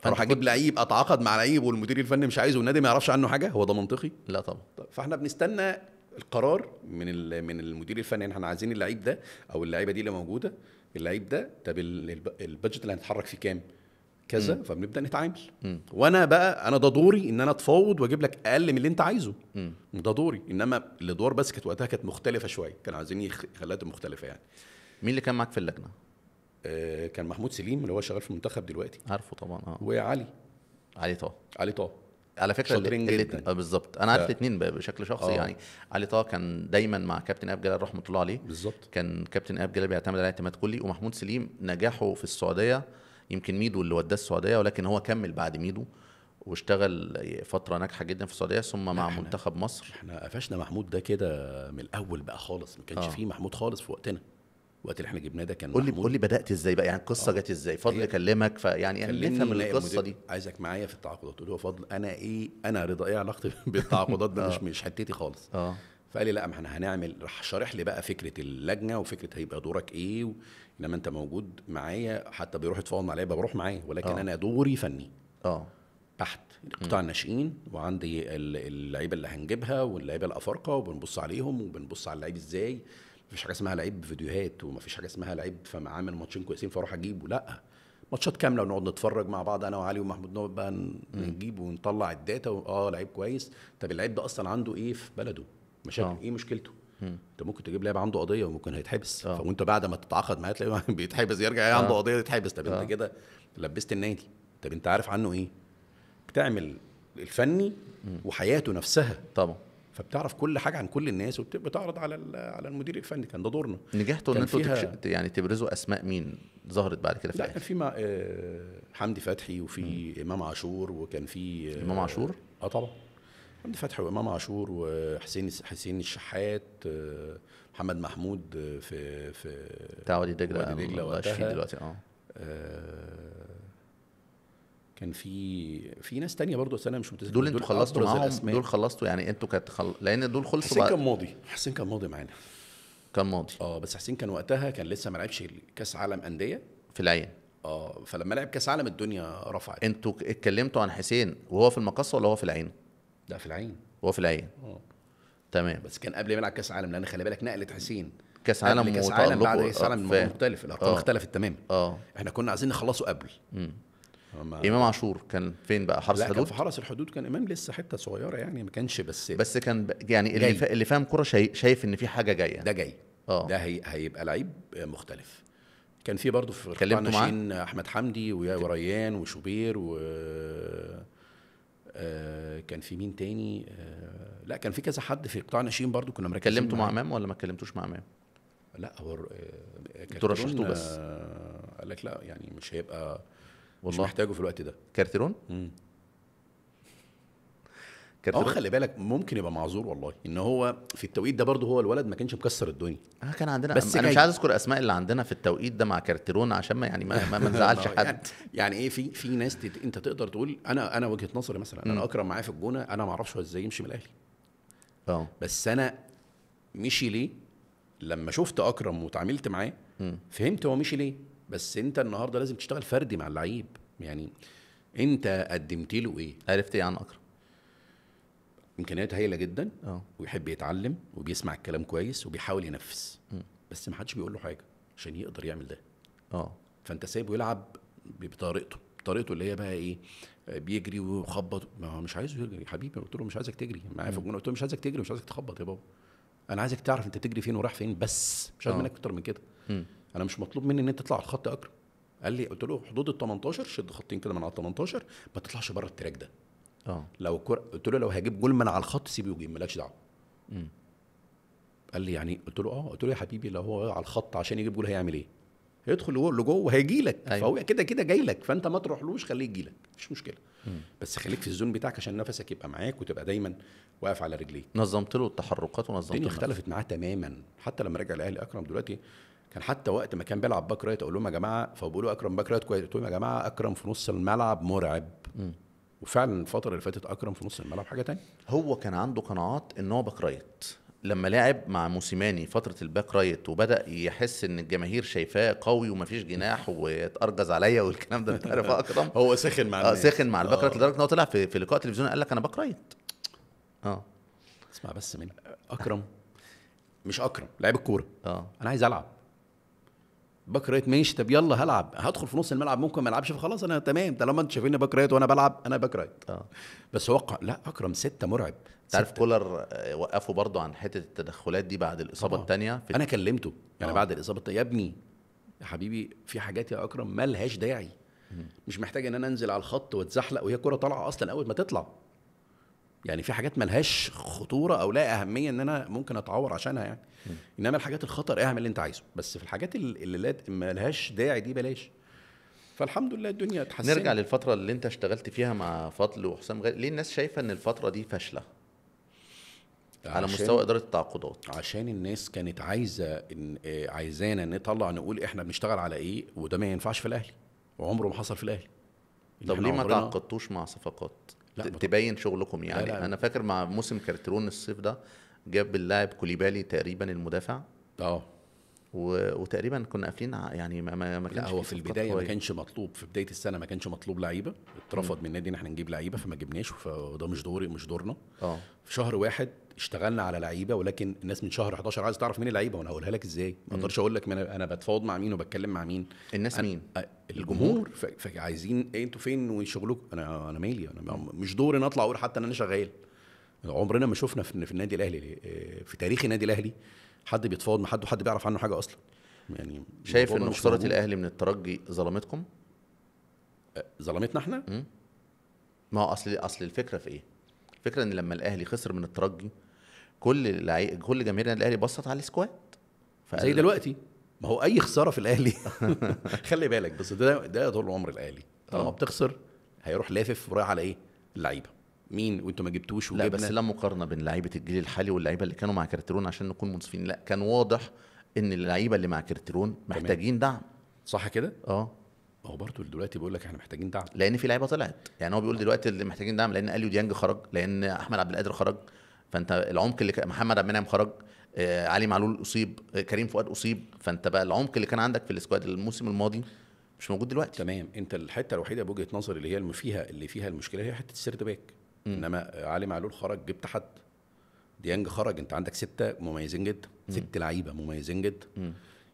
اروح اجيب لعيب اتعاقد مع لعيب والمدير الفني مش عايزه والنادي ما يعرفش عنه حاجه، هو ده منطقي؟ لا طبعا. فاحنا بنستنى القرار من من المدير الفني ان احنا عايزين اللعيب ده او اللعيبه دي اللي موجوده، اللعيب ده طب البادجت اللي هنتحرك فيه كام كذا، فبنبدا نتعامل. مم. وانا بقى انا ده دوري ان انا اتفاوض واجيب لك اقل من اللي انت عايزه. مم. ده دوري، انما الادوار بس كانت وقتها كانت مختلفه شويه، كانوا عايزين يخلوها مختلفه يعني. مين اللي كان معاك في اللجنه؟ آه كان محمود سليم اللي هو شغال في المنتخب دلوقتي، عارفه طبعا. اه وعلي علي طه علي طه على فكره الاثنين بالظبط، انا عارف الاثنين بشكل شخصي. آه. يعني علي طه كان دايما مع كابتن أب جلال رحمه الله عليه بالظبط، كان كابتن أب جلال بيعتمد عليه اعتماد كلي، ومحمود سليم نجاحه في السعوديه يمكن ميدو اللي وداه السعوديه، ولكن هو كمل بعد ميدو واشتغل فتره ناجحه جدا في السعوديه، ثم مع منتخب مصر. احنا قفشنا محمود ده كده من الاول بقى خالص، ما كانش آه. فيه محمود خالص في وقتنا، وقت اللي احنا جبناه ده كان قول لي قول لي بدات ازاي بقى يعني القصه آه. جت ازاي؟ فضل كلمك فيعني يعني نفهم القصه دي. عايزك معايا في التعاقدات، قول له يا فضل انا ايه، انا رضا ايه علاقتي بالتعاقدات ده؟ مش مش حتتي خالص. اه فقال لي لا احنا هنعمل، راح شارح لي بقى فكره اللجنه وفكره هيبقى دورك ايه، و... لما انت موجود معايا حتى بيروح يتفاوض مع لعيبه بروح معايا، ولكن أوه. انا دوري فني اه بحت، قطاع الناشئين وعندي اللعيبه اللي هنجيبها واللعيبه الافارقه وبنبص عليهم وبنبص على اللعيب ازاي. مفيش حاجه اسمها لعيب فيديوهات، ومفيش حاجه اسمها لعيب فعامل ماتشين كويسين فاروح اجيبه، لا ماتشات كامله ونقعد نتفرج مع بعض انا وعلي ومحمود، نقعد بقى نجيب ونطلع الداتا اه لعيب كويس، طب اللعيب ده اصلا عنده ايه في بلده، مشاكل ايه، مشكلته. انت ممكن تجيب لاعب عنده قضيه وممكن هيتحبس، فانت بعد ما تتعاقد معاه تلاقيه بيتحبس، يرجع عنده قضيه يتحبس، طب انت كده لبست النادي، طب انت عارف عنه ايه؟ بتعمل الفني وحياته نفسها طبعا، فبتعرف كل حاجه عن كل الناس وبتعرض على على المدير الفني، كان ده دورنا. نجحتوا ان انتوا يعني تبرزوا اسماء مين ظهرت بعد كده في الاهلي؟ كان في حمدي فتحي وفي امام عاشور، وكان في امام عاشور اه طبعا حمدي فتحي وامام عاشور وحسين حسين الشحات، محمد محمود في في بتاع وادي دجله وادي دجله وقتها دلوقتي اه كان في في ناس تانية برضه، بس انا مش متذكر. دول انتوا خلصتوا معاهم؟ دول خلصتوا يعني انتوا كانت خل... لان دول خلصوا. حسين بقى... كان ماضي حسين كان ماضي معانا كان ماضي اه بس حسين كان وقتها كان لسه ما لعبش كاس عالم انديه في العين اه فلما لعب كاس عالم الدنيا رفعت. انتوا اتكلمتوا عن حسين وهو في المقصه ولا هو في العين؟ لا في العين، هو في العين اه تمام، بس كان قبل ما يلعب كاس عالم، لان خلي بالك نقله حسين كاس عالم كاس عالم بعد كاس عالم مختلف، الارقام اختلفت تماما. اه احنا كنا عايزين نخلصه قبل. امم امام عاشور كان فين بقى؟ حرس الحدود؟ لا كان في حرس الحدود، كان امام لسه حته صغيره يعني، ما كانش بس بس كان يعني جاي. اللي اللي فاهم كوره شايف ان في حاجه جايه، ده جاي اه ده هي هيبقى لعيب مختلف. كان في برضه في قطاع الناشئين احمد حمدي وريان وشوبير، و كان في مين تاني؟ لا كان في كذا حد في قطاع الناشئين برضه كنا مركزين. كلمتوا مع امام ولا ما اتكلمتوش مع امام؟ لا هو انتوا رشحتوه بس قال لك لا يعني مش هيبقى والله محتاجه في الوقت ده. كارتيرون؟ امم كارتيرون خلي بالك ممكن يبقى معذور والله، ان هو في التوقيت ده برضه هو الولد ما كانش مكسر الدنيا. اه كان عندنا بس انا جاي. مش عايز اذكر اسماء اللي عندنا في التوقيت ده مع كارتيرون عشان ما يعني ما نزعلش حد. يعني, يعني ايه في في ناس تت... انت تقدر تقول انا انا وجهه نظري مثلا انا اكرم معايا في الجونه، انا ما اعرفش هو ازاي يمشي من الاهلي. اه بس انا مشي ليه؟ لما شفت اكرم وتعاملت معاه فهمت هو مشي ليه. بس انت النهارده لازم تشتغل فردي مع اللعيب، يعني انت قدمت له ايه؟ عرفت ايه عن اكرم؟ امكانياته هايله جدا اه ويحب يتعلم وبيسمع الكلام كويس وبيحاول ينفذ، بس ما حدش بيقول له حاجه عشان يقدر يعمل ده. اه فانت سايبه يلعب بطريقته، طريقته اللي هي بقى ايه؟ بيجري ويخبط، ما هو مش عايزه يجري يا حبيبي، قلت له مش عايزك تجري معايا في الجون، قلت له مش عايزك تجري ومش عايزك تخبط يا بابا، انا عايزك تعرف انت تجري فين ورايح فين، بس مش عايز منك اكتر من كده. م. انا مش مطلوب مني ان انت تطلع على الخط يا اكرم. قال لي قلت له حدود ال تمنتاشر شد خطين كده من على ال تمنتاشر، ما تطلعش بره التراك ده. اه لو كر... قلت له لو هجيب جول من على الخط سيبه يجيب، مالكش دعوه. امم قال لي يعني؟ قلت له اه قلت له يا حبيبي لو هو على الخط عشان يجيب جول هيعمل ايه؟ هيدخل لجوه وهيجي لك. أيوة. فهو كده كده جاي لك، فانت ما تروحلوش، خليه يجي لك مفيش مشكله. مم. بس خليك في الزون بتاعك عشان نفسك يبقى معاك وتبقى دايما واقف على رجليك. نظمت له التحركات ونظمت له، اختلفت معاه تماما. حتى لما رجع الاهلي اكرم دلوقتي، كان حتى وقت ما كان بيلعب باك رايت اقول لهم يا جماعه، فبيقولوا اكرم باك رايت كويس، قلت لهم يا جماعه اكرم في نص الملعب مرعب. م. وفعلا الفتره اللي فاتت اكرم في نص الملعب حاجه ثانيه. هو كان عنده قناعات ان هو باك رايت، لما لعب مع موسيماني فتره الباك رايت وبدا يحس ان الجماهير شايفاه قوي ومفيش جناح واتارجز عليا والكلام ده، انت عارف اكرم هو سخن مع اه سخن مع الباك رايت لدرجه ان هو طلع في, في لقاء تلفزيوني قال لك انا باك رايت. اه اسمع بس مني. اكرم مش اكرم لعيب الكوره. اه انا عايز العب. باك رايت ماشي، طب يلا هلعب، هدخل في نص الملعب، ممكن ما العبش فخلاص انا تمام، طالما انت شايفني باك رايت وانا بلعب انا باك رايت. اه بس هو لا اكرم سته مرعب. انت عارف كولر وقفه برضه عن حته التدخلات دي بعد الاصابه الثانيه. انا كلمته يعني أوه. بعد الاصابه الثانيه، يا ابني يا حبيبي في حاجات يا اكرم مالهاش داعي، مش محتاج ان انا انزل على الخط واتزحلق وهي كرة طالعه اصلا اول ما تطلع. يعني في حاجات مالهاش خطوره او لا اهميه ان انا ممكن اتعور عشانها يعني. م. انما الحاجات الخطر اعمل اللي انت عايزه، بس في الحاجات اللي مالهاش داعي دي بلاش. فالحمد لله الدنيا اتحسنت. نرجع للفتره اللي انت اشتغلت فيها مع فضل وحسام غالي، ليه الناس شايفه ان الفتره دي فاشله؟ على مستوى اداره التعاقدات. عشان الناس كانت عايزه عايزانا نطلع نقول احنا بنشتغل على ايه، وده ما ينفعش في الاهلي وعمره ما حصل في الاهلي. طب ليه ما تعاقدتوش مع صفقات؟ تبين شغلكم يعني. لا لا. انا فاكر مع موسم كارترون الصيف ده جاب اللاعب كوليبالي تقريبا المدافع. اه وتقريبا كنا قافلين يعني ما, ما كانش. هو في البدايه ما كانش مطلوب، في بدايه السنه ما كانش مطلوب لعيبه، اترفض من النادي ان احنا نجيب لعيبه فما جبناش، فده مش دوري مش دورنا. اه في شهر واحد اشتغلنا على لعيبه، ولكن الناس من شهر احداشر عايز تعرف مين اللعيبه وانا هقولها لك ازاي؟ ما اقدرش اقول لك انا بتفاوض مع مين وبتكلم مع مين. الناس مين؟ الجمهور. فعايزين ايه انتوا فين وشغلكم؟ انا انا مالي، انا مش دوري اطلع اقول حتى ان انا شغال. عمرنا ما شفنا في النادي الاهلي في تاريخ النادي الاهلي حد بيتفاوض مع حد وحد بيعرف عنه حاجه اصلا. يعني شايف ان خساره الاهلي من الترجي ظلمتكم؟ ظلمتنا احنا؟ ما هو اصل اصل الفكره في ايه؟ الفكره ان لما الاهلي خسر من الترجي كل لعي... كل جماهير الاهلي بصت على السكواد زي دلوقتي. ما هو اي خساره في الاهلي خلي بالك، بس ده ده طول عمر الاهلي طالما بتخسر هيروح لافف ورايح على ايه؟ اللعيبه. مين وانتوا ما جبتوش وجبنا؟ لا بس لا مقارنه بين لعيبه الجيل الحالي واللعيبه اللي كانوا مع كارترون عشان نكون منصفين. لا كان واضح ان اللعيبه اللي مع كارترون محتاجين دعم، صح كده؟ اه هو برضه دلوقتي بيقول لك احنا محتاجين دعم لان في لعيبه طلعت. يعني هو بيقول دلوقتي اللي محتاجين دعم لان اليو ديانج خرج، لان احمد عبد القادر خرج، فانت العمق اللي كان محمد عبد المنعم خرج، آه علي معلول اصيب، آه كريم فؤاد اصيب، فانت بقى العمق اللي كان عندك في السكواد الموسم الماضي مش موجود دلوقتي. تمام. انت الحته الوحيده بوجهه نظري اللي هي اللي فيها اللي فيها المشكله هي حته السيرت باك. انما علي معلول خرج جبت حد، ديانج خرج، انت عندك سته مميزين جدا، ست لعيبه مميزين جدا. م.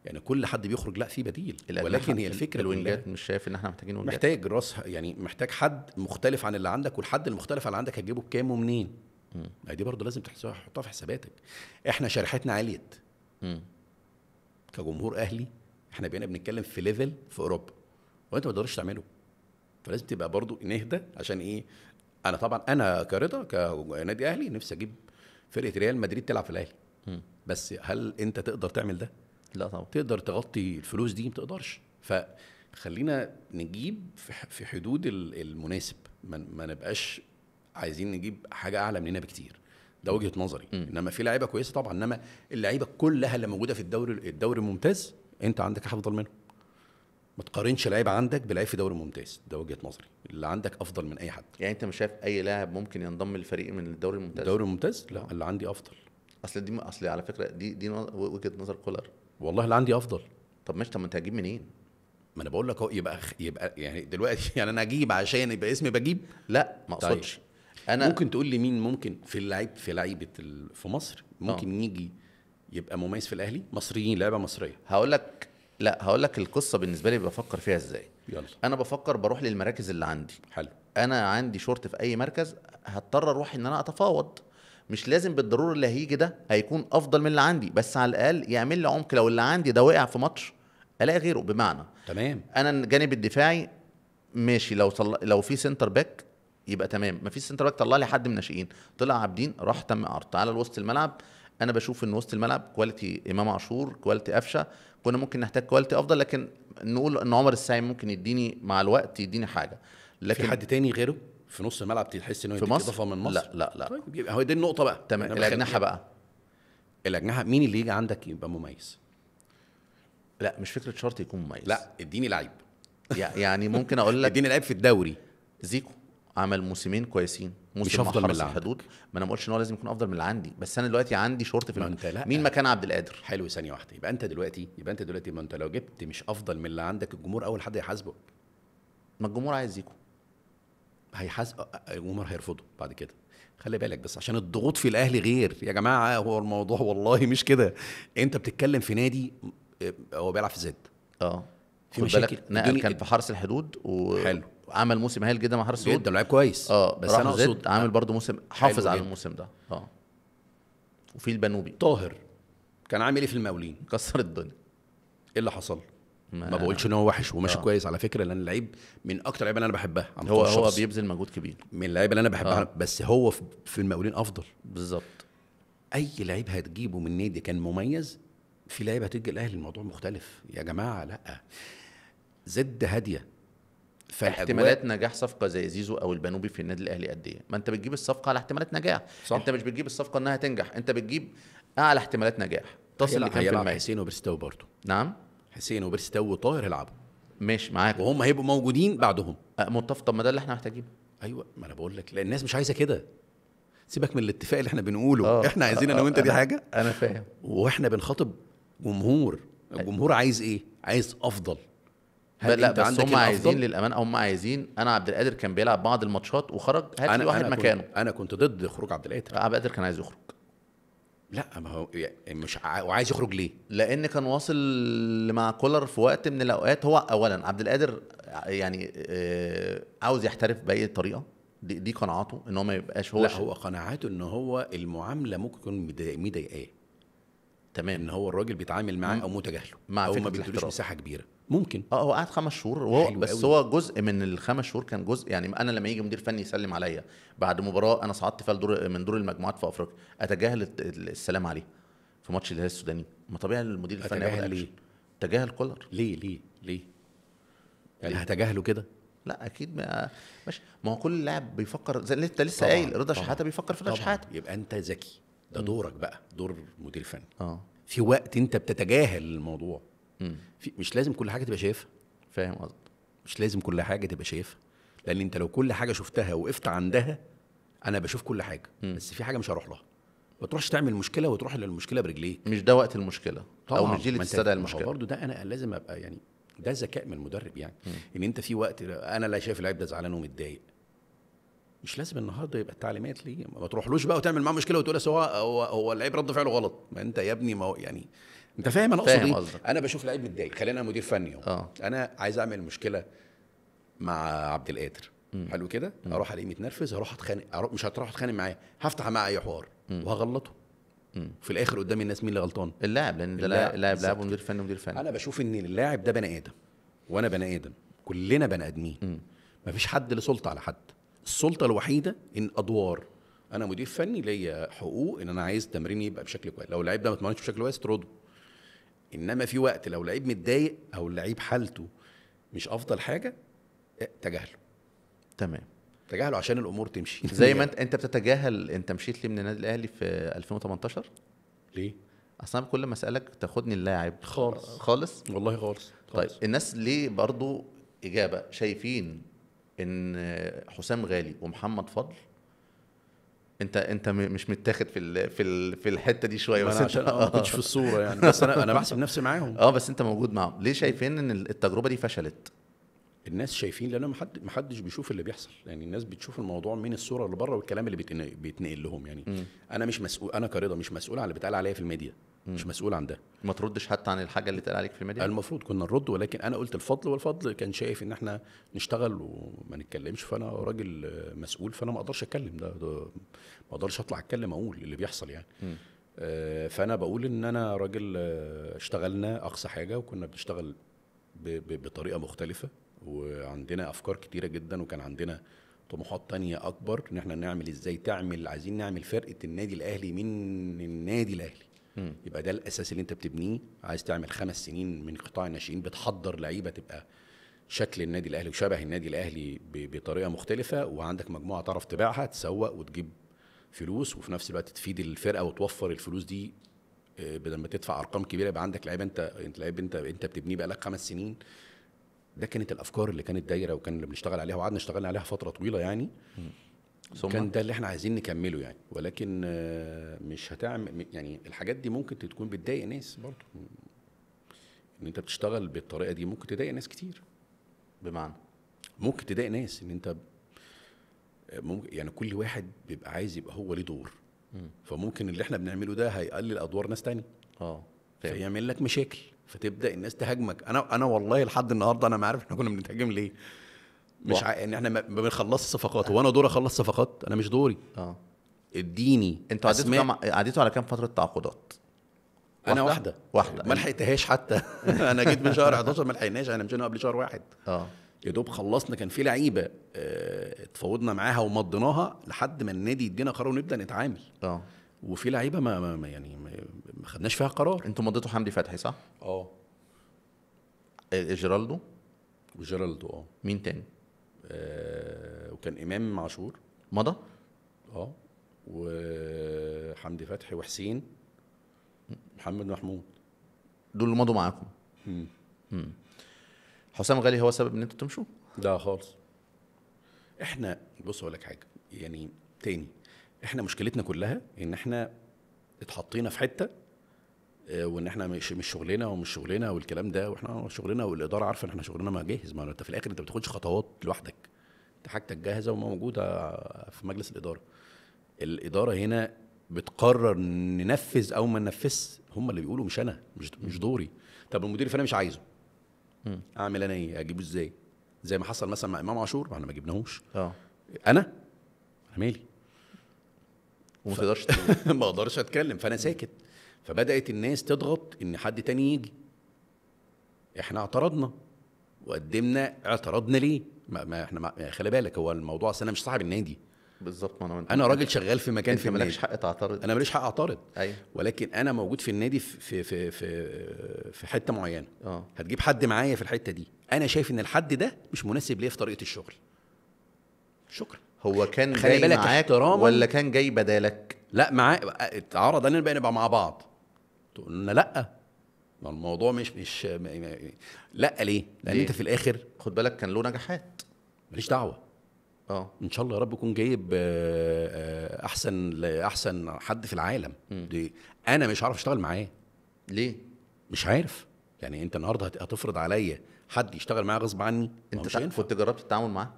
يعني كل حد بيخرج لا في بديل، ولكن هي الفكره الوينجات مش شايف ان احنا محتاجين وينجات. محتاج راس يعني، محتاج حد مختلف عن اللي عندك، والحد المختلف عن اللي عندك هتجيبه بكام ومنين؟ م. دي برضه لازم تحسبها، تحطها في حساباتك. احنا شريحتنا عاليت كجمهور اهلي، احنا بقينا بنتكلم في ليفل في اوروبا وانت ما تقدرش تعمله، فلازم تبقى برضه نهدى. عشان ايه؟ انا طبعا انا كرضا كنادي اهلي نفسي اجيب فرقه ريال مدريد تلعب في الاهلي، بس هل انت تقدر تعمل ده؟ لا طبعا. تقدر تغطي الفلوس دي؟ ما تقدرش. فخلينا نجيب في حدود المناسب، ما نبقاش عايزين نجيب حاجه اعلى مننا بكتير. ده وجهه نظري. م. انما في لعيبه كويسه طبعا، انما اللعيبه كلها اللي موجوده في الدوري الدوري الممتاز انت عندك افضل منهم. ما تقارنش لعيب عندك بلعيب في دوري ممتاز، ده وجهه نظري. اللي عندك افضل من اي حد. يعني انت مش شايف اي لاعب ممكن ينضم للفريق من الدوري الممتاز؟ الدوري الممتاز لا، اللي عندي افضل. اصل دي اصل على فكره دي دي وجهه نظر كولر. والله اللي عندي افضل. طب ماشي، طب ما انت هتجيب منين؟ ما انا بقول لك اهو. يبقى يبقى يعني دلوقتي يعني انا اجيب عشان يبقى اسمي بجيب؟ لا ما اقصدش. انا ممكن تقول لي مين ممكن في اللعيب في لعيبه في مصر ممكن أوه. يجي يبقى مميز في الاهلي؟ مصريين، لعيبه مصريه. هقول لك لا هقول لك القصه بالنسبه لي بفكر فيها ازاي. يلا. انا بفكر بروح للمراكز اللي عندي. حلو. انا عندي شورت في اي مركز، هضطر اروح ان انا اتفاوض. مش لازم بالضروره اللي هيجي ده هيكون افضل من اللي عندي، بس على الاقل يعمل لي عمق. لو اللي عندي ده وقع في ماتش الاقي غيره. بمعنى تمام، انا الجانب الدفاعي ماشي، لو طل... لو في سنتر باك يبقى تمام، ما فيش سنتر باك طلع لي حد من ناشئين. طلع عابدين، راح تم عرض. تعالى لوسط الملعب، انا بشوف ان وسط الملعب كواليتي امام عاشور، كواليتي قفشه، كنا ممكن نحتاج كواليتي افضل، لكن نقول ان عمر السعي ممكن يديني مع الوقت يديني حاجه. لكن في حد تاني غيره في نص الملعب تحس انه يديك اضافه من مصر؟ لا لا لا. طيب هو دي النقطه بقى. تمام. الاجنحه بقى، الاجنحه مين اللي يجي عندك يبقى مميز؟ لا مش فكره شرط يكون مميز، لا اديني لعيب يعني ممكن اقول لك اديني لعيب في الدوري. زيكو عمل موسمين كويسين، موسم مش افضل من اللي عندك. ما انا ما قلتش ان هو لازم يكون افضل من اللي عندي، بس انا دلوقتي عندي شورت في المنتخب. مين مكان عبد القادر؟ حلو، ثانيه واحده. يبقى انت دلوقتي يبقى انت دلوقتي ما انت لو جبت مش افضل من اللي عندك الجمهور اول حد هيحاسبك. ما الجمهور عايز زيكو، هيحاسب الجمهور، هيرفضه بعد كده. خلي بالك بس عشان الضغوط في الاهلي غير يا جماعه. هو الموضوع والله مش كده، انت بتتكلم في نادي هو بيلعب في زد اه في مشاكل. نقل كان في حرس الحدود وعمل موسم هايل جدا مع حرس الحدود، لعيب كويس اه بس انا اقصد عامل برضه موسم حافظ على الموسم ده اه. وفي البنوبي طاهر كان عامل ايه في المقاولين؟ كسر الدنيا. ايه اللي حصل؟ ما, ما بقولش ان هو وحش وماشي كويس على فكره، لان اللعيب من اكتر اللعيبه اللي انا بحبها، هو هو بيبذل مجهود كبير من اللعيبه اللي انا بحبها آه. بس هو في المقاولين افضل بالظبط. اي لعيب هتجيبه من نادي كان مميز، في لعيبه هتيجي الاهلي الموضوع مختلف يا جماعه. لا زد هاديه، احتمالات نجاح صفقه زي زيزو او البنوبي في النادي الاهلي قد ايه؟ ما انت بتجيب الصفقه على احتمالات نجاح صح. انت مش بتجيب الصفقه انها تنجح، انت بتجيب اعلى احتمالات نجاح. تصل لكام حسين وبرستاوي برضه؟ نعم حسين وبرستاوي وطاهر هيلعبوا ماشي معاك، وهم هيبقوا موجودين بعدهم متفق. طب ما ده اللي احنا محتاجينه. ايوه ما انا بقول لك، لان الناس مش عايزه كده. سيبك من الاتفاق اللي احنا بنقوله أوه. احنا عايزين انا وانت دي حاجه انا فاهم، واحنا بنخاطب جمهور. الجمهور عايز ايه؟ عايز افضل. لا بس هم عايزين للامانه، هم عايزين. انا عبد القادر كان بيلعب بعض الماتشات وخرج، هات لي واحد مكانه. انا كنت ضد خروج عبد القادر، عبد القادر كان عايز يخرج. لا ما هو يعني مش ع... وعايز يخرج ليه؟ لان كان واصل مع كولر في وقت من الاوقات. هو اولا عبد القادر يعني آه عاوز يحترف باي طريقه، دي, دي قناعاته ان هو ما يبقاش هو. لا هو قناعاته ان هو المعامله ممكن تكون مضايقاه تمام، ان هو الراجل بيتعامل معاه او متجاهله، مع او ما بيديلوش مساحه كبيره ممكن. اه هو قعد خمس شهور وهو بس قوي. هو جزء من الخمس شهور كان جزء، يعني انا لما يجي مدير فني يسلم عليا بعد مباراه انا صعدت فيها دور من دور المجموعات في افريقيا، اتجاهل السلام عليه في ماتش الهلال السوداني. ما طبيعي المدير الفني ياخد اكشن. تجاهل كولر ليه ليه ليه؟ يعني هتجاهله كده؟ لا اكيد ما ماشي، ما هو كل لاعب بيفكر زي انت لسه قايل. رضا شحاته بيفكر في رضا شحاته، يبقى انت ذكي. ده دورك بقى، دور مدير فني اه. في وقت انت بتتجاهل الموضوع في، مش لازم كل حاجه تبقى شايفها. فاهم قصدي؟ مش لازم كل حاجه تبقى شايفها، لان انت لو كل حاجه شفتها وقفت عندها، انا بشوف كل حاجه م. بس في حاجه مش هروح لها. ما تروحش تعمل مشكله وتروح للمشكله برجليك، مش ده وقت المشكله طبعا. او مش دي اللي تستدعي المشكله برضه. ده انا لازم ابقى يعني ده ذكاء من المدرب، يعني م. ان انت في وقت انا لا شايف اللعيب ده زعلان ومتضايق، مش لازم النهارده يبقى التعليمات ليه. ما تروحلوش بقى وتعمل معاه مشكله وتقول هو هو اللعيب رد فعله غلط. ما انت يا ابني ما يعني انت فاهم انا اقصد ايه. انا بشوف لعيب متضايق، خلينا مدير فني اهو، انا عايز اعمل مشكله مع عبد القادر حلو كده، اروح الاقيه متنرفز، هروح اتخانق. مش هتروح اتخانق معاه، هفتح معاه اي حوار وهغلطه في الاخر قدام الناس. مين اللي غلطان؟ اللاعب، لان ده لاعب لاعب ومدير فني ومدير فني. انا بشوف ان اللاعب ده بني ادم وانا بني ادم، كلنا بني ادمين، مفيش حد له سلطه على حد. السلطه الوحيده ان ادوار، انا مدير فني ليا حقوق ان انا عايز تمريني يبقى بشكل كويس. لو اللعيب ده ما اتمرنش بشكل كويس ترده. انما في وقت لو لعيب متضايق او اللعيب حالته مش افضل حاجه، تجاهله. تمام، تجاهله عشان الامور تمشي. زي ما انت انت بتتجاهل. انت مشيت ليه من النادي الاهلي في ألفين وتمنتاشر؟ ليه؟ اصلا كل ما اسالك تاخدني اللاعب خالص خالص والله خالص. طيب الناس ليه برضو اجابه شايفين ان حسام غالي ومحمد فضل انت انت مش متاخد في في في الحته دي شويه؟ بس عشان انا ما كنتش في الصوره يعني، بس انا انا بحسب نفسي معاهم اه. بس انت موجود معاهم ليه؟ شايفين ان التجربه دي فشلت؟ الناس شايفين، لان ما حدش بيشوف اللي بيحصل. يعني الناس بتشوف الموضوع من الصوره اللي بره والكلام اللي بيتنقل لهم. يعني م. انا مش مسؤول، انا كرضا مش مسؤول عن اللي بيتقال عليا في الميديا، مش مسؤول عن ده. ما تردش حتى عن الحاجه اللي اتقال عليك في الميديا؟ المفروض كنا نرد، ولكن انا قلت الفضل، والفضل كان شايف ان احنا نشتغل وما نتكلمش. فانا راجل مسؤول، فانا ما اقدرش اتكلم. ده, ده ما اقدرش اطلع اتكلم اقول اللي بيحصل يعني آه. فانا بقول ان انا راجل اشتغلنا اقصى حاجه، وكنا بنشتغل بطريقه مختلفه، وعندنا افكار كتيره جدا، وكان عندنا طموحات تانية اكبر ان احنا نعمل ازاي. تعمل عايزين نعمل فرقه النادي الاهلي من النادي الاهلي. يبقى ده الاساس اللي انت بتبنيه. عايز تعمل خمس سنين من قطاع الناشئين، بتحضر لعيبه تبقى شكل النادي الاهلي وشبه النادي الاهلي بطريقه مختلفه، وعندك مجموعه تعرف تبيعها تسوق وتجيب فلوس، وفي نفس الوقت تفيد الفرقه وتوفر الفلوس دي بدل ما تدفع ارقام كبيره. يبقى عندك لعيبه انت انت لعيب انت انت بتبنيه بقى لك خمس سنين. ده كانت الافكار اللي كانت دايره، وكان اللي بنشتغل عليها، وقعدنا اشتغلنا عليها فتره طويله يعني. كان ده اللي احنا عايزين نكمله يعني. ولكن مش هتعمل يعني الحاجات دي، ممكن تكون بتضايق ناس برضه. ان انت بتشتغل بالطريقه دي ممكن تضايق ناس كتير. بمعنى ممكن تضايق ناس ان انت ممكن يعني كل واحد بيبقى عايز يبقى هو ليه دور. مم. فممكن اللي احنا بنعمله ده هيقلل ادوار ناس تانية اه فيعمل لك مشاكل، فتبدا الناس تهاجمك. انا انا والله لحد النهارده انا ما عارف احنا كنا بنتهاجم ليه. مش ع... ان احنا ما بنخلصش صفقات، وانا دوري اخلص صفقات، انا مش دوري. اه اديني. انتوا عديتوا كام عديتوا على كام فتره تعاقدات؟ انا واحده واحده ما لحقتهاش حتى. انا جيت من شهر حداشر ما لحقناش، احنا مشينا قبل شهر واحد. اه يا دوب خلصنا. كان في لعيبه اه اتفاوضنا معاها ومضيناها لحد ما النادي يدينا قرار ونبدا نتعامل. اه وفي لعيبه ما, ما يعني ما خدناش فيها قرار. انتوا مضيتوا حمدي فتحي صح؟ اه جيرالدو وجيرالدو اه مين تاني؟ آه وكان امام عاشور مضى اه وحمدي فتحي وحسين محمد محمود، دول اللي مضوا معاكم. امم حسام غالي هو سبب ان انتوا تمشوا؟ لا خالص. احنا بص اقول لك حاجه يعني تاني، احنا مشكلتنا كلها ان احنا اتحطينا في حته اه وان احنا مش مش شغلنا ومش شغلنا والكلام ده، واحنا شغلنا والاداره عارفه ان احنا شغلنا ما جاهز. ما انت في الاخر انت ما بتاخدش خطوات لوحدك، انت حاجتك جاهزه وموجوده في مجلس الاداره. الاداره هنا بتقرر ننفذ او ما ننفذش، هم اللي بيقولوا مش انا، مش مش دوري. طب المدير الفني مش عايزه، اعمل انا ايه؟ اجيبه ازاي؟ زي ما حصل مثلا مع امام عاشور، ما احنا ما جبناهوش. اه انا انا مالي وما تقدرش ما اقدرش اتكلم، فانا ساكت. فبدات الناس تضغط ان حد تاني يجي. احنا اعترضنا وقدمنا اعترضنا ليه؟ ما, ما احنا ما خلي بالك هو الموضوع، اصل انا مش صاحب النادي بالظبط. انا انا راجل شغال في مكان في النادي، مالكش حق تعترض. انا ماليش حق اعترض. أيوة. ولكن انا موجود في النادي في في في في حته معينه. اه هتجيب حد معايا في الحته دي، انا شايف ان الحد ده مش مناسب ليا في طريقه الشغل. شكرا. هو كان جاي معاك ولا كان جاي بدالك؟ لا معاه. اتعرض ان بقى نبقى مع بعض، تقول لنا لا الموضوع مش مش لا. ليه؟ لان انت في الاخر خد بالك كان له نجاحات. ماليش دعوه. اه ان شاء الله يا رب يكون جايب احسن احسن حد في العالم. دي انا مش عارف اشتغل معاه. ليه؟ مش عارف. يعني انت النهارده هتفرض عليا حد يشتغل معايا غصب عني؟ انت كنت جربت التعامل معاه؟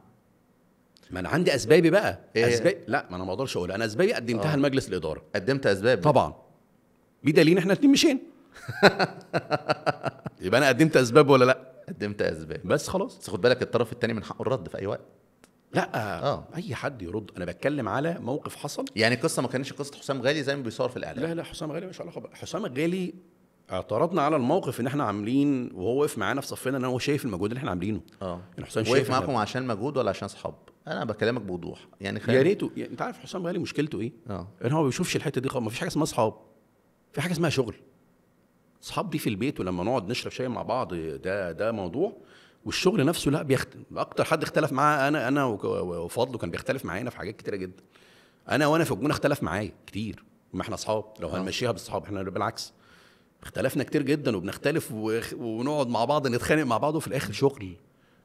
ما انا عندي اسبابي بقى. إيه؟ اسبابي لا، ما انا ما اقدرش اقولها. انا اسبابي قدمتها لمجلس الاداره. قدمت اسباب طبعا، بدليل احنا اتنين مشينا. يبقى انا قدمت اسباب ولا لا؟ قدمت اسباب بس خلاص. بس خد بالك الطرف الثاني من حقه الرد في اي وقت. لا آه. اي حد يرد. انا بتكلم على موقف حصل. يعني القصه ما كانتش قصه حسام غالي زي ما بيصور في الاعلام. لا لا، حسام غالي مش علاقه. حسام غالي اعترضنا على الموقف ان احنا عاملين، وهو واقف معانا في صفنا، ان هو شايف المجهود اللي احنا عاملينه. اه حسام واقف معاكم عشان مجهود ولا عشان اصحاب؟ انا بكلمك بوضوح يعني. يا ريته يعني. انت عارف حسام غالي مشكلته ايه؟ اه ان هو ما بيشوفش الحته دي خالص. ما فيش حاجه اسمها اصحاب، في حاجه اسمها شغل. اصحاب دي في البيت ولما نقعد نشرب شاي مع بعض، ده ده موضوع. والشغل نفسه لا بيختلف. اكتر حد اختلف معاه انا انا وفضله كان بيختلف معانا في حاجات كتيره جدا. انا وانا في الجونه اختلف معايا كتير. ما احنا اصحاب لو هنمشيها بالصحاب، احنا بالعكس اختلفنا كتير جدا وبنختلف ونقعد مع بعض نتخانق مع بعض، وفي الاخر شغل.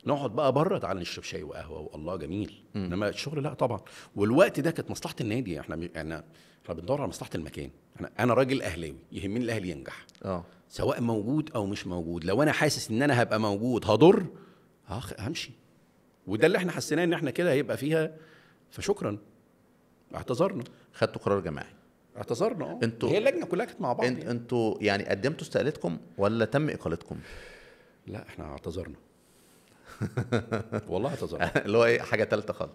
نقعد بقى بره، تعالى نشرب شاي وقهوه والله جميل. م. انما الشغل لا طبعا. والوقت ده كانت مصلحه النادي. احنا احنا احنا بندور على مصلحه المكان. احنا انا راجل اهلاوي، يهمني الاهلي ينجح. اه سواء موجود او مش موجود. لو انا حاسس ان انا هبقى موجود هضر، هخ... همشي. وده اللي احنا حسيناه ان احنا كده هيبقى فيها. فشكرا، اعتذرنا. خدتوا قرار جماعي. اعتذرنا. اه انتو... هي اللجنه كلها كانت مع بعض. انت... يعني. انتوا يعني قدمتوا استقالتكم ولا تم اقالتكم؟ لا احنا اعتذرنا. والله اعتذرنا. اللي هو ايه، حاجه ثالثه خالص.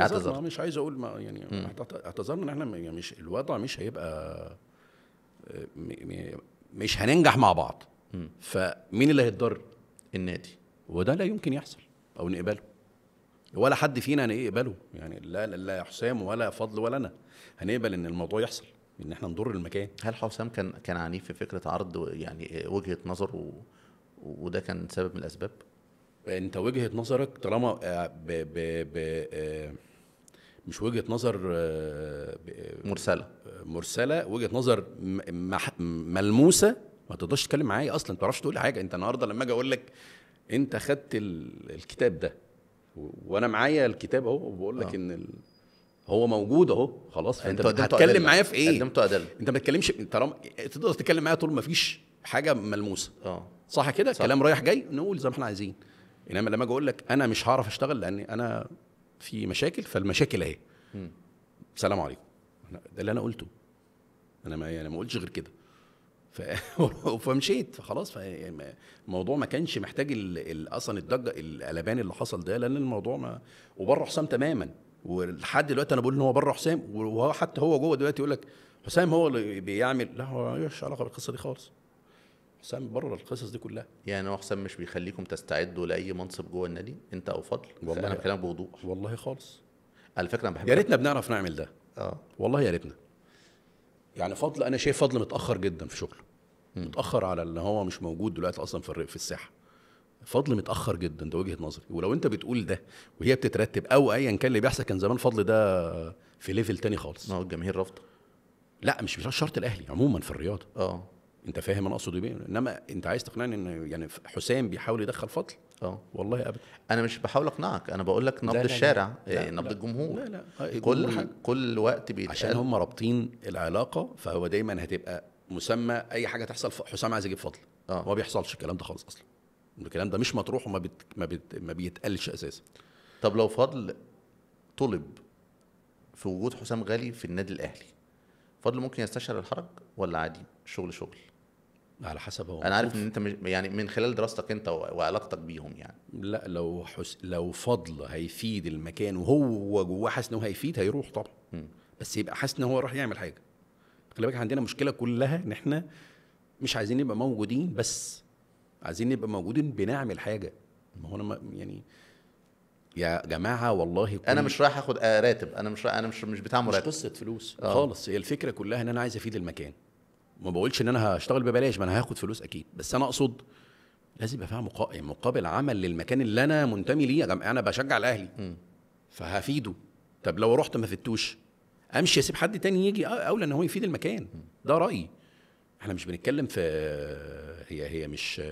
اعتذرنا. مش عايز اقول ما يعني. م. اعتذرنا ان احنا مش الوضع مش هيبقى م... م... مش هننجح مع بعض. م. فمين اللي هيتضر؟ النادي. وده لا يمكن يحصل او نقبله، ولا حد فينا هنقبله يعني. لا لا حسام ولا فضل ولا انا هنقبل ان الموضوع يحصل، ان احنا نضر المكان. هل حسام كان كان عنيف في فكره عرض يعني وجهه نظر و... وده كان سبب من الاسباب؟ انت وجهه نظرك طالما ب... ب... ب... مش وجهه نظر مرسله مرسله وجهه نظر ملموسه، ما تقدرش تتكلم معايا اصلا. ما تعرفش تقول حاجه. انت النهارده لما اجي اقول لك انت خدت الكتاب ده وانا معايا الكتاب اهو، وبقول لك ان هو موجود اهو خلاص، فانت هتتكلم معايا في ايه؟ قدمته ادله. انت ما تتكلمش طالما تقدر تتكلم معايا طول ما فيش حاجه ملموسه. اه صح كده، كلام رايح جاي نقول زي ما احنا عايزين. انما لما اجي اقول لك انا مش هعرف اشتغل لان انا في مشاكل، فالمشاكل اهي. سلام عليكم، ده اللي انا قلته، انا ما يعني ما قلتش غير كده. ف... فمشيت، فخلاص الموضوع ما كانش محتاج اصلا الضجه القلبان اللي حصل ده، لان الموضوع ما وبره حسام تماما، ولحد دلوقتي انا بقول ان هو بره حسام، وهو حتى هو جوه دلوقتي يقول لك حسام هو اللي بيعمل، لا هو مالوش علاقه بالقصه دي خالص. حسام بره القصص دي كلها. يعني هو حسام مش بيخليكم تستعدوا لاي منصب جوه النادي انت او فضل؟ والله انا بكلمك بوضوح. والله خالص. على فكره انا بحب، يا ريتنا بنعرف نعمل ده. اه والله يا ريتنا. يعني فضل، انا شايف فضل متاخر جدا في شغله. متاخر على ان هو مش موجود دلوقتي اصلا في في الساحه. فضل متاخر جدا، ده وجهه نظري، ولو انت بتقول ده وهي بتترتب او ايا كان اللي بيحصل، كان زمان فضل ده في ليفل تاني خالص. ما هو الجماهير رافضه. لا مش مش شرط الاهلي، عموما في الرياضه. اه انت فاهم انا اقصد ايه، انما انت عايز تقنعني ان يعني حسام بيحاول يدخل فضل؟ اه والله ابدا، انا مش بحاول اقنعك، انا بقول لك نبض الشارع، لا نبض لا الجمهور، لا لا كل الجمهور كل وقت بيتقال عشان هم رابطين العلاقه، فهو دايما هتبقى مسمى اي حاجه تحصل حسام عايز يجيب فضل. اه ما بيحصلش الكلام ده خالص اصلا، الكلام ده مش مطروح وما بت... ما, بت... ما بيتقالش اساسا. طب لو فضل طلب في وجود حسام غالي في النادي الاهلي، فضل ممكن يستشعر الحرج ولا عادي شغل شغل؟ على حسب هو. انا عارف ان انت مش يعني من خلال دراستك انت وعلاقتك بيهم يعني. لا لو حس... لو فضل هيفيد المكان وهو جواه حاسس انه هيفيد، هيروح طبعا. م. بس يبقى حاسس ان هو راح يعمل حاجه. خلي بالك عندنا مشكله كلها ان احنا مش عايزين نبقى موجودين بس، عايزين نبقى موجودين بنعمل حاجه. ما هو انا يعني يا جماعه والله انا مش رايح اخد راتب، انا مش رايح، انا مش مش بتاع مرتب، مش قصه فلوس. أوه. خالص، هي الفكره كلها ان انا عايز افيد المكان، ما بقولش ان انا هشتغل ببلاش، ما انا هاخد فلوس اكيد، بس انا اقصد لازم يبقى فيها مقابل عمل للمكان اللي انا منتمي ليه. يا جماعه انا بشجع الاهلي م. فهفيده. طب لو رحت ما فدتوش، امشي اسيب حد تاني يجي اولى ان هو يفيد المكان. م. ده رايي. احنا مش بنتكلم في هي هي مش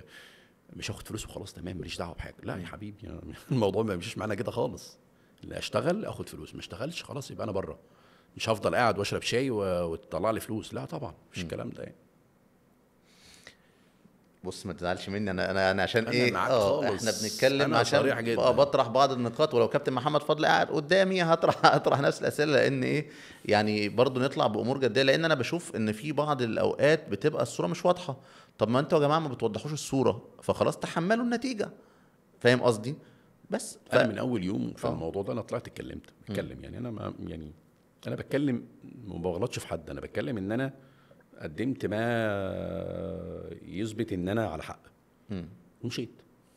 مش هاخد فلوس وخلاص تمام ماليش دعوه بحاجه، لا يا حبيبي الموضوع ما بيمشيش معانا كده خالص. اللي اشتغل اخد فلوس، ما اشتغلش خلاص يبقى انا بره، مش هفضل قاعد واشرب شاي وتطلع لي فلوس، لا طبعا مش الكلام ده يعني. بص ما تزعلش مني، انا انا انا عشان أنا ايه اه احنا بنتكلم عشان بطرح بعض النقاط، ولو كابتن محمد فضل قاعد قدامي هطرح هطرح نفس الاسئله، لان ايه يعني برضو نطلع بامور جديه، لان انا بشوف ان في بعض الاوقات بتبقى الصوره مش واضحه. طب ما انتوا يا جماعه ما بتوضحوش الصوره، فخلاص تحملوا النتيجه، فاهم قصدي؟ بس ف... انا من اول يوم في آه. الموضوع ده انا طلعت اتكلمت بتكلم يعني انا ما يعني انا بتكلم ما بغلطش في حد، انا بتكلم ان انا قدمت ما يثبت ان انا على حق ومشيت.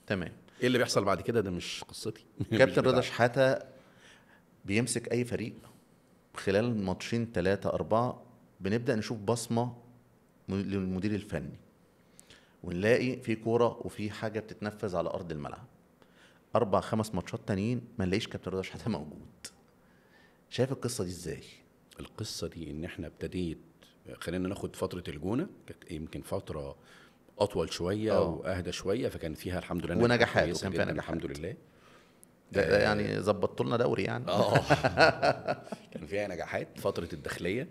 تمام. ايه اللي بيحصل بعد كده ده مش قصتي. كابتن رضا شحاته بيمسك اي فريق خلال ماتشين ثلاثه اربعه بنبدا نشوف بصمه للمدير الفني، ونلاقي في كوره وفي حاجه بتتنفذ على ارض الملعب. اربع خمس ماتشات تانيين ما نلاقيش كابتن رضا شحاته موجود. شايف القصه دي ازاي؟ القصه دي ان احنا ابتديت، خلينا ناخد فتره الجونه، كانت يمكن فتره اطول شويه أوه. واهدى شويه، فكان فيها الحمد لله ونجاحات، وكان فيها نجاحات الحمد لله. ده, ده يعني ظبطت لنا دوري يعني اه كان فيها نجاحات. فتره الداخليه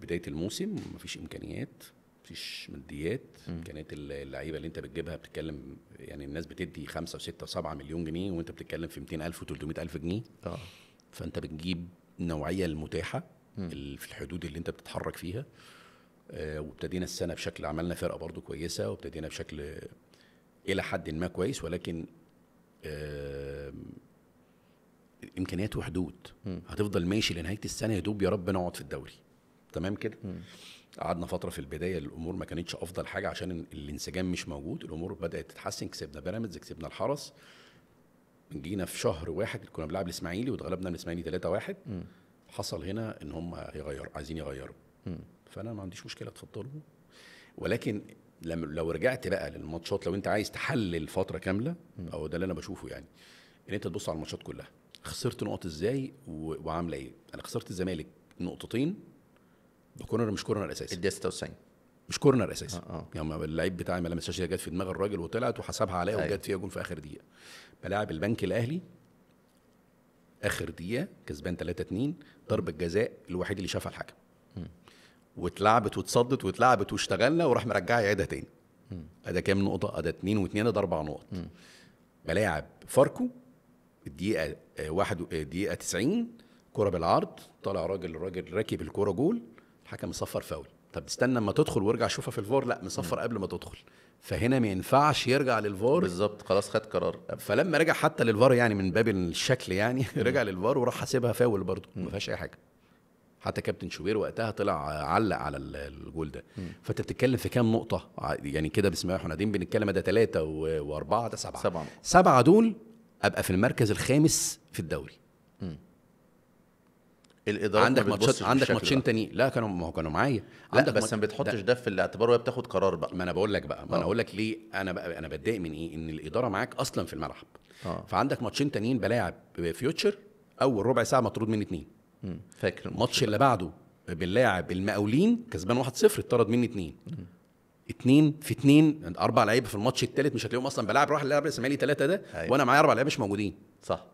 بدايه الموسم مفيش امكانيات، مفيش ماديات، كانت اللعيبه اللي انت بتجيبها بتتكلم يعني الناس بتدي خمسة وستة وسبعة مليون جنيه، وانت بتتكلم في مئتين ألف وتلتمية ألف جنيه. اه فانت بتجيب النوعيه المتاحه في الحدود اللي انت بتتحرك فيها. آه وابتدينا السنه بشكل، عملنا فرقه برضو كويسه، وابتدينا بشكل الى حد ما كويس، ولكن آه امكانيات وحدود. م. هتفضل ماشي لنهايه السنه، يا دوب يا رب نقعد في الدوري. تمام كده. قعدنا فتره في البدايه الامور ما كانتش افضل حاجه عشان الانسجام مش موجود، الامور بدات تتحسن، كسبنا بيراميدز، كسبنا الحرس، جينا في شهر واحد كنا بنلعب الاسماعيلي واتغلبنا من الاسماعيلي ثلاثة واحد. حصل هنا ان هم هيغيروا، عايزين يغيروا، فانا ما عنديش مشكله اتفضلوا. ولكن لو رجعت بقى للماتشات، لو انت عايز تحلل فتره كامله، او ده اللي انا بشوفه يعني، ان انت تبص على الماتشات كلها، خسرت نقط ازاي وعامله ايه. انا خسرت الزمالك نقطتين بكورنر مش كورنر اساسي، الدقيقه ستة وتسعين مش كورنر اساسي. آه آه. يعني اللعيب بتاعي ما لمسهاش، جت في دماغ الراجل وطلعت وحسبها عليا وجت فيها جون في اخر دقيقه. بلاعب البنك الاهلي اخر دقيقه كسبان ثلاثة اتنين، ضربه جزاء الوحيد اللي شافها الحكم، واتلعبت واتصدت واتلعبت واشتغلنا، وراح مرجعها يعيدها تاني. ادا كام نقطه؟ ادا اتنين واتنين، ادا اربع نقط. بلاعب فاركو الدقيقه واحد دقيقه تسعين كره بالعرض، طالع راجل الراجل راكب الكره جول، الحكم مصفر فاول. طب استنى اما تدخل وارجع شوفها في الفار، لا مصفر قبل ما تدخل. فهنا ما ينفعش يرجع للفار بالظبط، خلاص خد قرار. فلما رجع حتى للفار يعني من باب الشكل يعني رجع للفار وراح حاسبها فاول برضه، ما فيهاش اي حاجه. حتى كابتن شوبير وقتها طلع علق على الجول ده. فانت بتتكلم في كام نقطه يعني كده؟ بسم الله الرحمن الرحيم بنتكلم ده ثلاثه واربعه، ده سبعه. سبعه سبعه دول ابقى في المركز الخامس في الدوري. الاداره عندك ماتشات، عندك ماتشين تانيين. لا كانوا، ما هو كانوا معايا. لا بس ما بتحطش ده في الاعتبار وهي بتاخد قرار بقى. ما انا بقول لك بقى، ما انا اقول لك ليه انا بقى انا بتضايق من ايه؟ ان الاداره معاك اصلا في الملعب. أوه. فعندك ماتشين تانيين بلاعب فيوتشر، اول ربع ساعه مطرود مني اتنين. امم فاكر الماتش اللي بعده بنلاعب المقاولين كسبان واحد صفر اتطرد مني اتنين. اتنين في اتنين، اربع لعيبه في الماتش الثالث مش هتلاقيهم اصلا. بلاعب راح لاعب الاسماعيلي ثلاثه ده هي. وانا معايا اربع لعيبه مش موجودين. صح.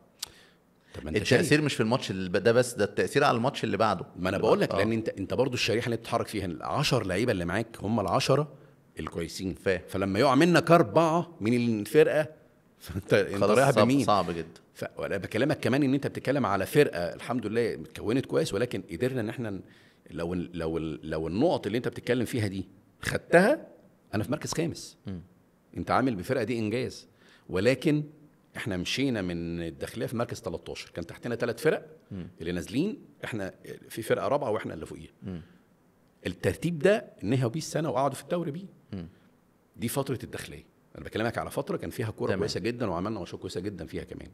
التأثير شايف. مش في الماتش ده بس، ده التأثير على الماتش اللي بعده. ما انا بقول لك، لان انت انت برضه الشريحه اللي بتتحرك فيها العشر لعيبه اللي معاك هم العشرة الكويسين. ف... فلما يقع منك اربعه من الفرقه فانت انت رايح بمين؟ صعب جدا. ف... وانا بكلمك كمان ان انت بتتكلم على فرقه الحمد لله اتكونت كويس، ولكن قدرنا ان احنا لو لو لو النقط اللي انت بتتكلم فيها دي خدتها انا في مركز خامس. م. انت عامل بفرقه دي انجاز، ولكن احنا مشينا من الداخليه في مركز تلتاشر، كان تحتنا ثلاث فرق م. اللي نازلين، احنا في فرقه رابعه واحنا اللي فوقيها. الترتيب ده نهوا بيه السنه وقعدوا في الدوري بيه. م. دي فتره الداخليه، انا بكلمك على فتره كان فيها كوره كويسه جدا وعملنا ماتشات كويسه جدا فيها كمان.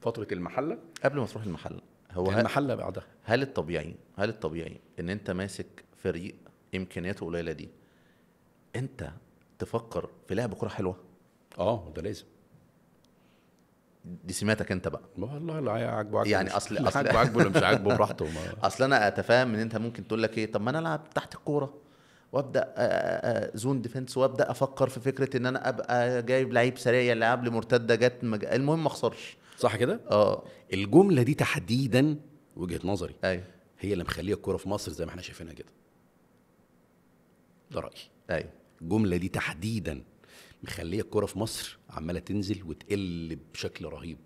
فتره المحله قبل ما تروح المحله، هو المحله بعدها، هل الطبيعي هل الطبيعي ان انت ماسك فريق امكانياته قليله دي انت تفكر في لعب كوره حلوه؟ اه ده لازم، دي سماتك انت بقى. والله اللي عاجبه عاجبه، يعني اصل اصل عاجبه عاجبه اللي مش عاجبه براحته. اصل انا اتفاهم ان انت ممكن تقول لك ايه، طب ما انا العب تحت الكوره وابدا زون ديفنس وابدا افكر في فكره ان انا ابقى جايب لعيب سريع، لعب لي مرتده جت مج... المهم ما اخسرش. صح كده؟ اه الجمله دي تحديدا وجهه نظري ايوه هي اللي مخليه الكوره في مصر زي ما احنا شايفينها كده. ده رايي. ايوه الجمله دي تحديدا مخليه الكوره في مصر عماله تنزل وتقل بشكل رهيب،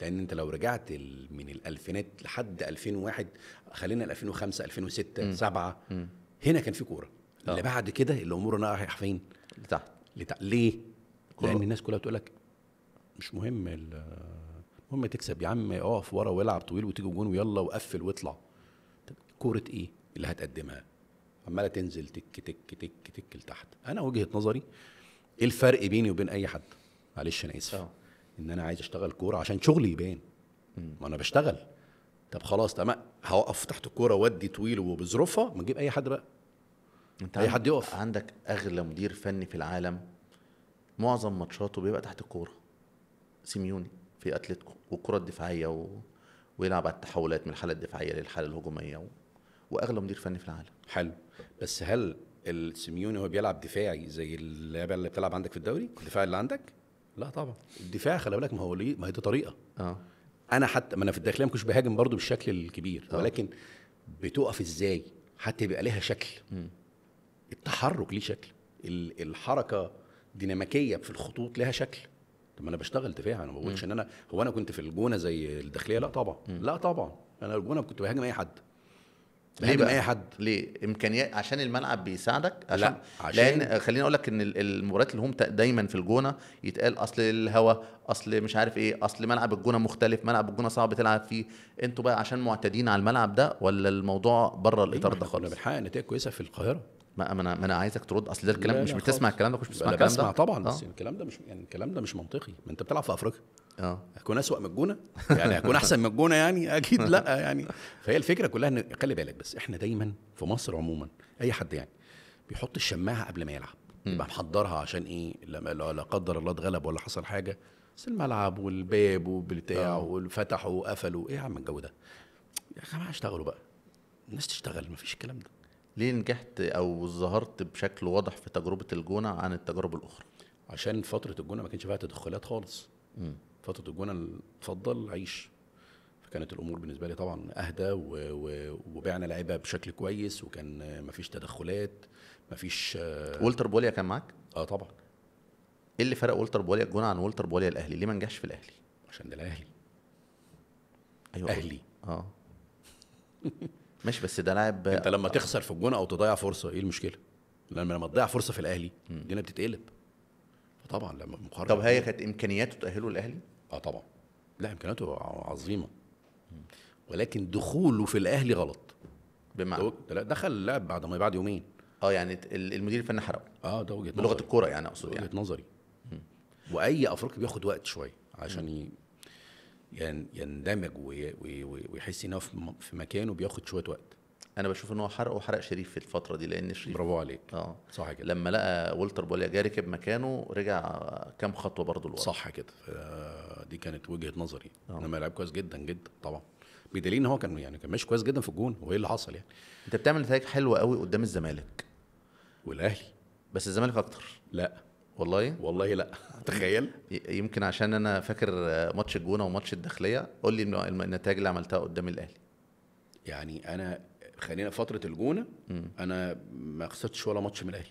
لان انت لو رجعت من الالفينات لحد الفين وواحد، خلينا الفين وخمسة الفين وستة سبعة، هنا كان في كوره. اللي بعد كده الامور رايحه فين؟ لتحت. لتحت ليه؟ كله. لان الناس كلها بتقول لك مش مهم، المهم تكسب يا عم، اقف ورا والعب طويل وتيجي جون ويلا وقفل واطلع. كوره ايه اللي هتقدمها؟ عماله تنزل تك تك تك تك لتحت. انا وجهه نظري ايه الفرق بيني وبين اي حد؟ معلش انا اسف. أوه. ان انا عايز اشتغل كوره عشان شغلي يبان، ما انا بشتغل. طب خلاص تمام، هوقف تحت الكوره وادي طويل وبظروفها، ما نجيب اي حد بقى. انت اي حد يقف. عندك اغلى مدير فني في العالم معظم ماتشاته بيبقى تحت الكوره، سيميوني في اتلتيكو، والكره الدفاعيه و... ويلعب على التحولات من الحاله الدفاعيه للحاله الهجوميه و... واغلى مدير فني في العالم. حلو، بس هل السيميوني هو بيلعب دفاعي زي اللعبه اللي بتلعب عندك في الدوري؟ الدفاع اللي عندك؟ لا طبعا. الدفاع خلي بالك ما هو ليه، ما هي دي طريقه. اه انا حتى ما انا في الداخليه ما كنتش بهاجم برضو بالشكل الكبير. أوه. ولكن بتقف ازاي؟ حتى بيبقى لها شكل. م. التحرك ليه شكل، الحركه ديناميكيه في الخطوط لها شكل. طب ما انا بشتغل دفاع، انا ما بقولش ان انا هو انا كنت في الجونه زي الداخليه، لا طبعا. م. لا طبعا انا الجونه كنت بهاجم اي حد. ليه بقى؟ اي حد ليه؟ امكانيات، عشان الملعب بيساعدك. عشان لا عشان لان خليني اقول لك ان المباريات اللي هم دايما في الجونه يتقال اصل الهوا، اصل مش عارف ايه، اصل ملعب الجونه مختلف، ملعب الجونه صعب تلعب فيه. انتوا بقى عشان معتادين على الملعب ده ولا الموضوع بره الاطار ده خالص؟ بنحقق نتائج كويسه في القاهره. ما انا ما انا عايزك ترد، اصل ده الكلام مش بتسمع الكلام ده، مش بتسمع الكلام ده. بسمع طبعا، بس الكلام ده مش يعني الكلام ده مش منطقي. ما انت بتلعب في افريقيا. اه هكون اسوأ من الجونه؟ يعني هكون احسن من الجونه يعني؟ اكيد لا يعني. فهي الفكره كلها ان خلي بالك، بس احنا دايما في مصر عموما اي حد يعني بيحط الشماعه قبل ما يلعب، يبقى محضرها عشان ايه؟ لا قدر الله اتغلب ولا حصل حاجه، بس الملعب والباب وبتاع وفتحوا وقفلوا، ايه يا عم الجو ده؟ يا جماعه اشتغلوا بقى. الناس تشتغل، مفيش الكلام ده. ليه نجحت او ظهرت بشكل واضح في تجربه الجونه عن التجارب الاخرى؟ عشان فتره الجونه ما كانش فيها تدخلات خالص. م. فتره الجونه اتفضل عيش، فكانت الامور بالنسبه لي طبعا اهدى، وبعنا لعيبه بشكل كويس، وكان ما فيش تدخلات، ما فيش. والتر بوليا كان معاك؟ اه طبعا. ايه اللي فرق والتر بوليا الجونه عن والتر بوليا الاهلي؟ ليه ما نجحش في الاهلي؟ عشان ده الاهلي. أيوة. اهلي اه مش بس ده لاعب. انت لما تخسر في الجون او تضيع فرصه ايه المشكله؟ لما لما تضيع فرصه في الاهلي الدنيا بتتقلب. فطبعا لما مقارنه. طب هي كانت امكانياته تاهله الاهلي؟ اه طبعا. لا امكانياته عظيمه ولكن دخوله في الاهلي غلط. بمعنى دخل اللاعب بعد ما بعد يومين. اه يعني المدير الفني حرقه. اه ده وجهه نظري بلغه الكوره يعني اقصد يعني. وجهه نظري. واي افريقي بياخد وقت شويه عشان يندمج ويحس ان هو في مكانه بياخد شويه وقت. انا بشوف ان هو حرقه وحرق شريف في الفتره دي لان شريف برافو عليك اه صح كده لما لقى والتر بوليا جه ركب مكانه رجع كام خطوه برضه لورا صح كده. دي كانت وجهه نظري. انما لعب كويس جدا جدا طبعا بدليل ان هو كان يعني كان ماشي كويس جدا في الجون. وايه اللي حصل يعني؟ انت بتعمل نتائج حلوه قوي قدام الزمالك والاهلي بس الزمالك اكتر. لا والله والله لا تخيل. يمكن عشان انا فاكر ماتش الجونه وماتش الداخليه. قول لي النتائج اللي عملتها قدام الاهلي. يعني انا خلينا فتره الجونه انا ما خسرتش ولا ماتش من الاهلي.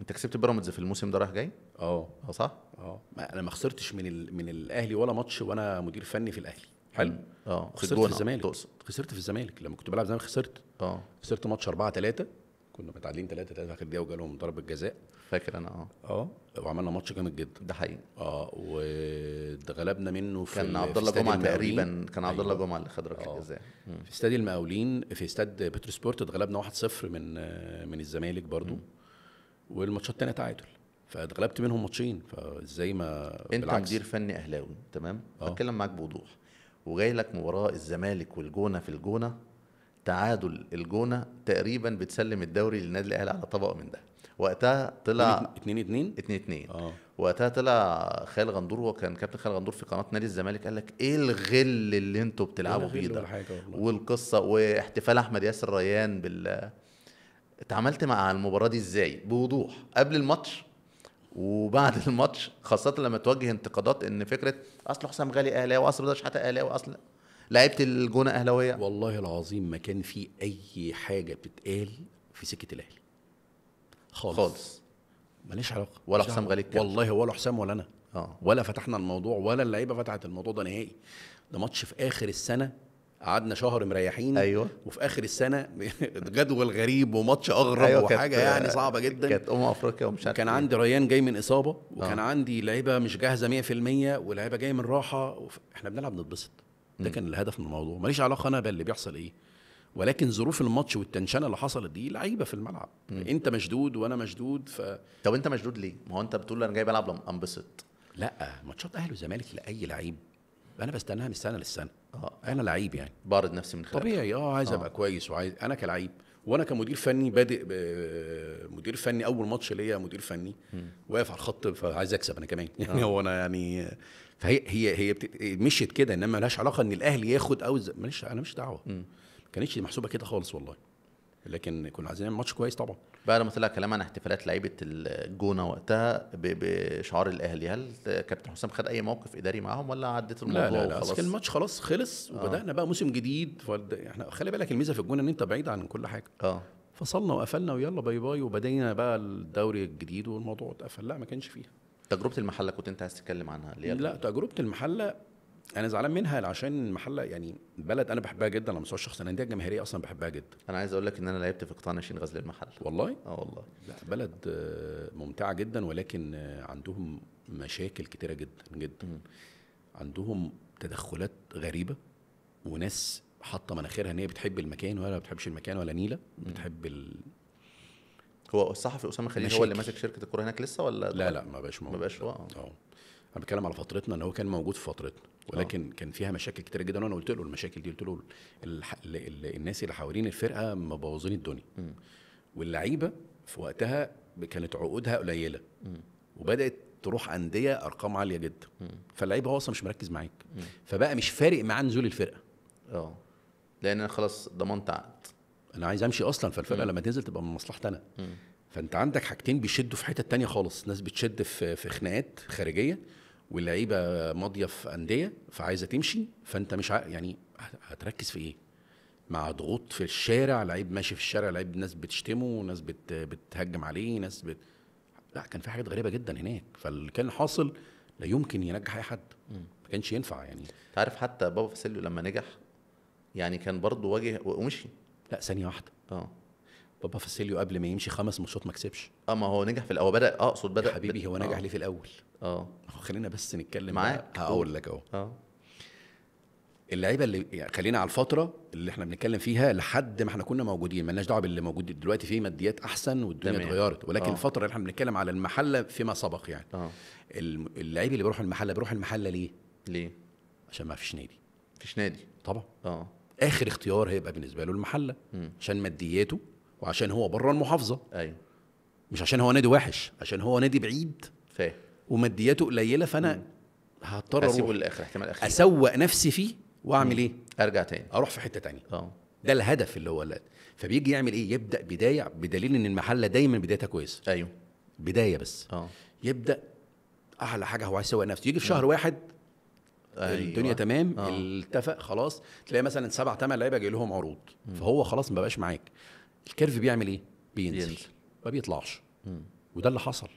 انت كسبت بيراميدز في الموسم ده رايح جاي؟ اه اه صح؟ اه انا ما خسرتش من ال... من الاهلي ولا ماتش وانا مدير فني في الاهلي. حلو اه خسرت في الزمالك. تقصد خسرت في الزمالك لما كنت بلعب زمان خسرت اه خسرت ماتش أربعة ثلاثة كنا متعادلين ثلاثة ثلاثة اخر دقيقه وجالهم ضربه جزاء فاكر انا اه اه وعملنا ماتش جامد جدا ده حقيقي اه واتغلبنا منه في كان عبد الله جمعه تقريبا كان عبد الله جمعه اللي خد ضربه الجزاء في استاد المقاولين في استاد بتروسبورت اتغلبنا واحد صفر من من الزمالك برضو م. والماتشات الثانيه تعادل فاتغلبت منهم ماتشين فازاي ما انت بالعكس. مدير فني اهلاوي تمام بتكلم معاك بوضوح وجاي لك مباراه الزمالك والجونه في الجونه تعادل الجونه تقريبا بتسلم الدوري للنادي الاهلي على طبق من ده. وقتها طلع اتنين اتنين اتنين اتنين اه وقتها طلع خالد غندور وكان كابتن خالد غندور في قناه نادي الزمالك قال لك ايه الغل اللي انتوا بتلعبوا بيه ده والقصه واحتفال احمد ياسر ريان بال اتعاملت مع المباراه دي ازاي بوضوح قبل الماتش وبعد الماتش خاصه لما توجه انتقادات ان فكره اصل حسام غالي اهلاوي واصل رضا شحاته اهلاوي واصل لعيبه الجونه اهلاويه. والله العظيم ما كان في اي حاجه بتتقال في سكه الاهلي خالص خالص ماليش علاقه ولا حسام غالي والله ولا حسام ولا انا اه ولا فتحنا الموضوع ولا اللعيبه فتحت الموضوع ده نهائي. ده ماتش في اخر السنه قعدنا شهر مريحين ايوه وفي اخر السنه جدول غريب وماتش اغرب أيوة وحاجه يعني صعبه جدا. كانت امم افريقيا ومش عارف كان عندي ريان جاي من اصابه وكان آه. عندي لعيبه مش جاهزه مية في المية ولاعيبه جايه من راحه وف... احنا بنلعب نتبسط ده كان الهدف من الموضوع. ماليش علاقه انا باللي بيحصل ايه ولكن ظروف الماتش والتنشنه اللي حصلت دي لعيبه في الملعب مم. انت مشدود وانا مشدود ف طب انت مشدود ليه؟ ما هو انت بتقول انا جاي بلعب انبسط. لا ماتشات اهلي وزمالك لاي لعيب انا بستناها من السنه للسنه اه انا لعيب يعني بارد نفسي من خلالها طبيعي اه عايز ابقى كويس وعايز انا كلعيب وانا كمدير فني بادئ ب... مدير فني اول ماتش ليا مدير فني واقف على الخط فعايز اكسب انا كمان يعني هو انا يعني فهي هي هي بت... مشيت كده انما مالهاش علاقه ان الاهلي ياخد او ز... ماليش انا مش دعوه ما كانتش محسوبه كده خالص والله لكن كنا عايزين نعمل ماتش كويس طبعا. بعد ما طلع كلام عن احتفالات لعيبه الجونه وقتها بشعار الاهلي هل كابتن حسام خد اي موقف اداري معاهم ولا عديت الموضوع؟ لا لا خلاص الماتش خلاص خلص وبدانا بقى موسم جديد احنا خلي بالك الميزه في الجونه ان انت بعيد عن كل حاجه اه فصلنا وقفلنا ويلا باي باي وبدينا بقى الدوري الجديد والموضوع اتقفل. لا ما كانش فيها. تجربه المحله كنت انت عايز تتكلم عنها ليه؟ لا تجربه المحله انا زعلان منها عشان المحله يعني بلد انا بحبها جدا على مستوى الشخصي. الانديه الجماهيريه اصلا بحبها جدا. انا عايز اقول لك ان انا لعبت في قطاع ناشئين غزل المحل. والله اه والله لا بلد ممتعه جدا ولكن عندهم مشاكل كتيره جدا جدا م. عندهم تدخلات غريبه وناس حاطه مناخيرها ان هي بتحب المكان ولا ما بتحبش المكان ولا نيله بتحب ال... هو الصحفي اسامه خليل هو اللي ماسك شركه الكوره هناك لسه ولا لا؟ لا ما بقاش موجود ما بقاش اه انا بتكلم على فترتنا ان هو كان موجود في فترتنا ولكن أوه. كان فيها مشاكل كتير جدا وانا قلت له المشاكل دي قلت له الح... ال... ال... الناس اللي حوالين الفرقه مبوظين الدنيا م. واللعيبه في وقتها كانت عقودها قليله م. وبدات تروح انديه ارقام عاليه جدا م. فاللعيبه هو اصلا مش مركز معاك م. فبقى مش فارق معاه نزول الفرقه اه لان انا خلاص ضمنت عقد انا عايز امشي اصلا فالفرقه م. لما تنزل تبقى من مصلحتي انا م. فانت عندك حاجتين بيشدوا في حته تانية خالص. ناس بتشد في في خناقات خارجيه واللعيبه ماضيه في انديه فعايزه تمشي فانت مش ع... يعني هتركز في ايه؟ مع ضغوط في الشارع لعيب ماشي في الشارع لعيب ناس بتشتمه وناس بت... بتهجم عليه ناس بت... لا كان في حاجات غريبه جدا هناك. فاللي كان حاصل لا يمكن ينجح اي حد، ما كانش ينفع يعني. انت عارف حتى بابا فاسيليو لما نجح يعني كان برضه واجه ومشي. لا ثانيه واحده، اه بابا فاسيليو قبل ما يمشي خمس ماتشات ما كسبش. اه ما هو نجح في الاول، بدا اقصد بدا حبيبي هو نجح ليه في الاول؟ اه خلينا بس نتكلم معاك، هقول لك اهو. اه اللعيبه اللي يعني خلينا على الفتره اللي احنا بنتكلم فيها لحد ما احنا كنا موجودين، مالناش دعوه باللي موجود دلوقتي، في ماديات احسن والدنيا اتغيرت، ولكن أوه. الفتره اللي احنا بنتكلم على المحله فيما سبق يعني. اه اللعيب اللي بيروح المحله بيروح المحله ليه؟ ليه؟ عشان ما فيش نادي. مفيش نادي طبعا. اه اخر اختيار هيبقى بالنسبه له المحله، م. عشان مادياته وعشان هو بره المحافظه. ايوه مش عشان هو نادي وحش، عشان هو نادي بعيد فاهم ومادياته قليله، فانا هضطر اسيبه للاخر، احتمال اخر اسوق نفسي فيه واعمل مم. ايه؟ ارجع تاني، اروح في حته تانيه. اه ده الهدف اللي هو اللي. فبيجي يعمل ايه؟ يبدا بدايه، بدليل ان المحله دايما بدايتها كويسه. ايوه بدايه بس. اه يبدا احلى حاجه هو عايز يسوق نفسه، يجي في شهر مم. واحد أيوة. الدنيا تمام، اتفق خلاص، تلاقي مثلا سبع ثمان لعيبه جاي لهم عروض، مم. فهو خلاص ما بقاش معاك. الكيرف بيعمل ايه؟ بينزل ينزل. ما بيطلعش، مم. وده اللي حصل.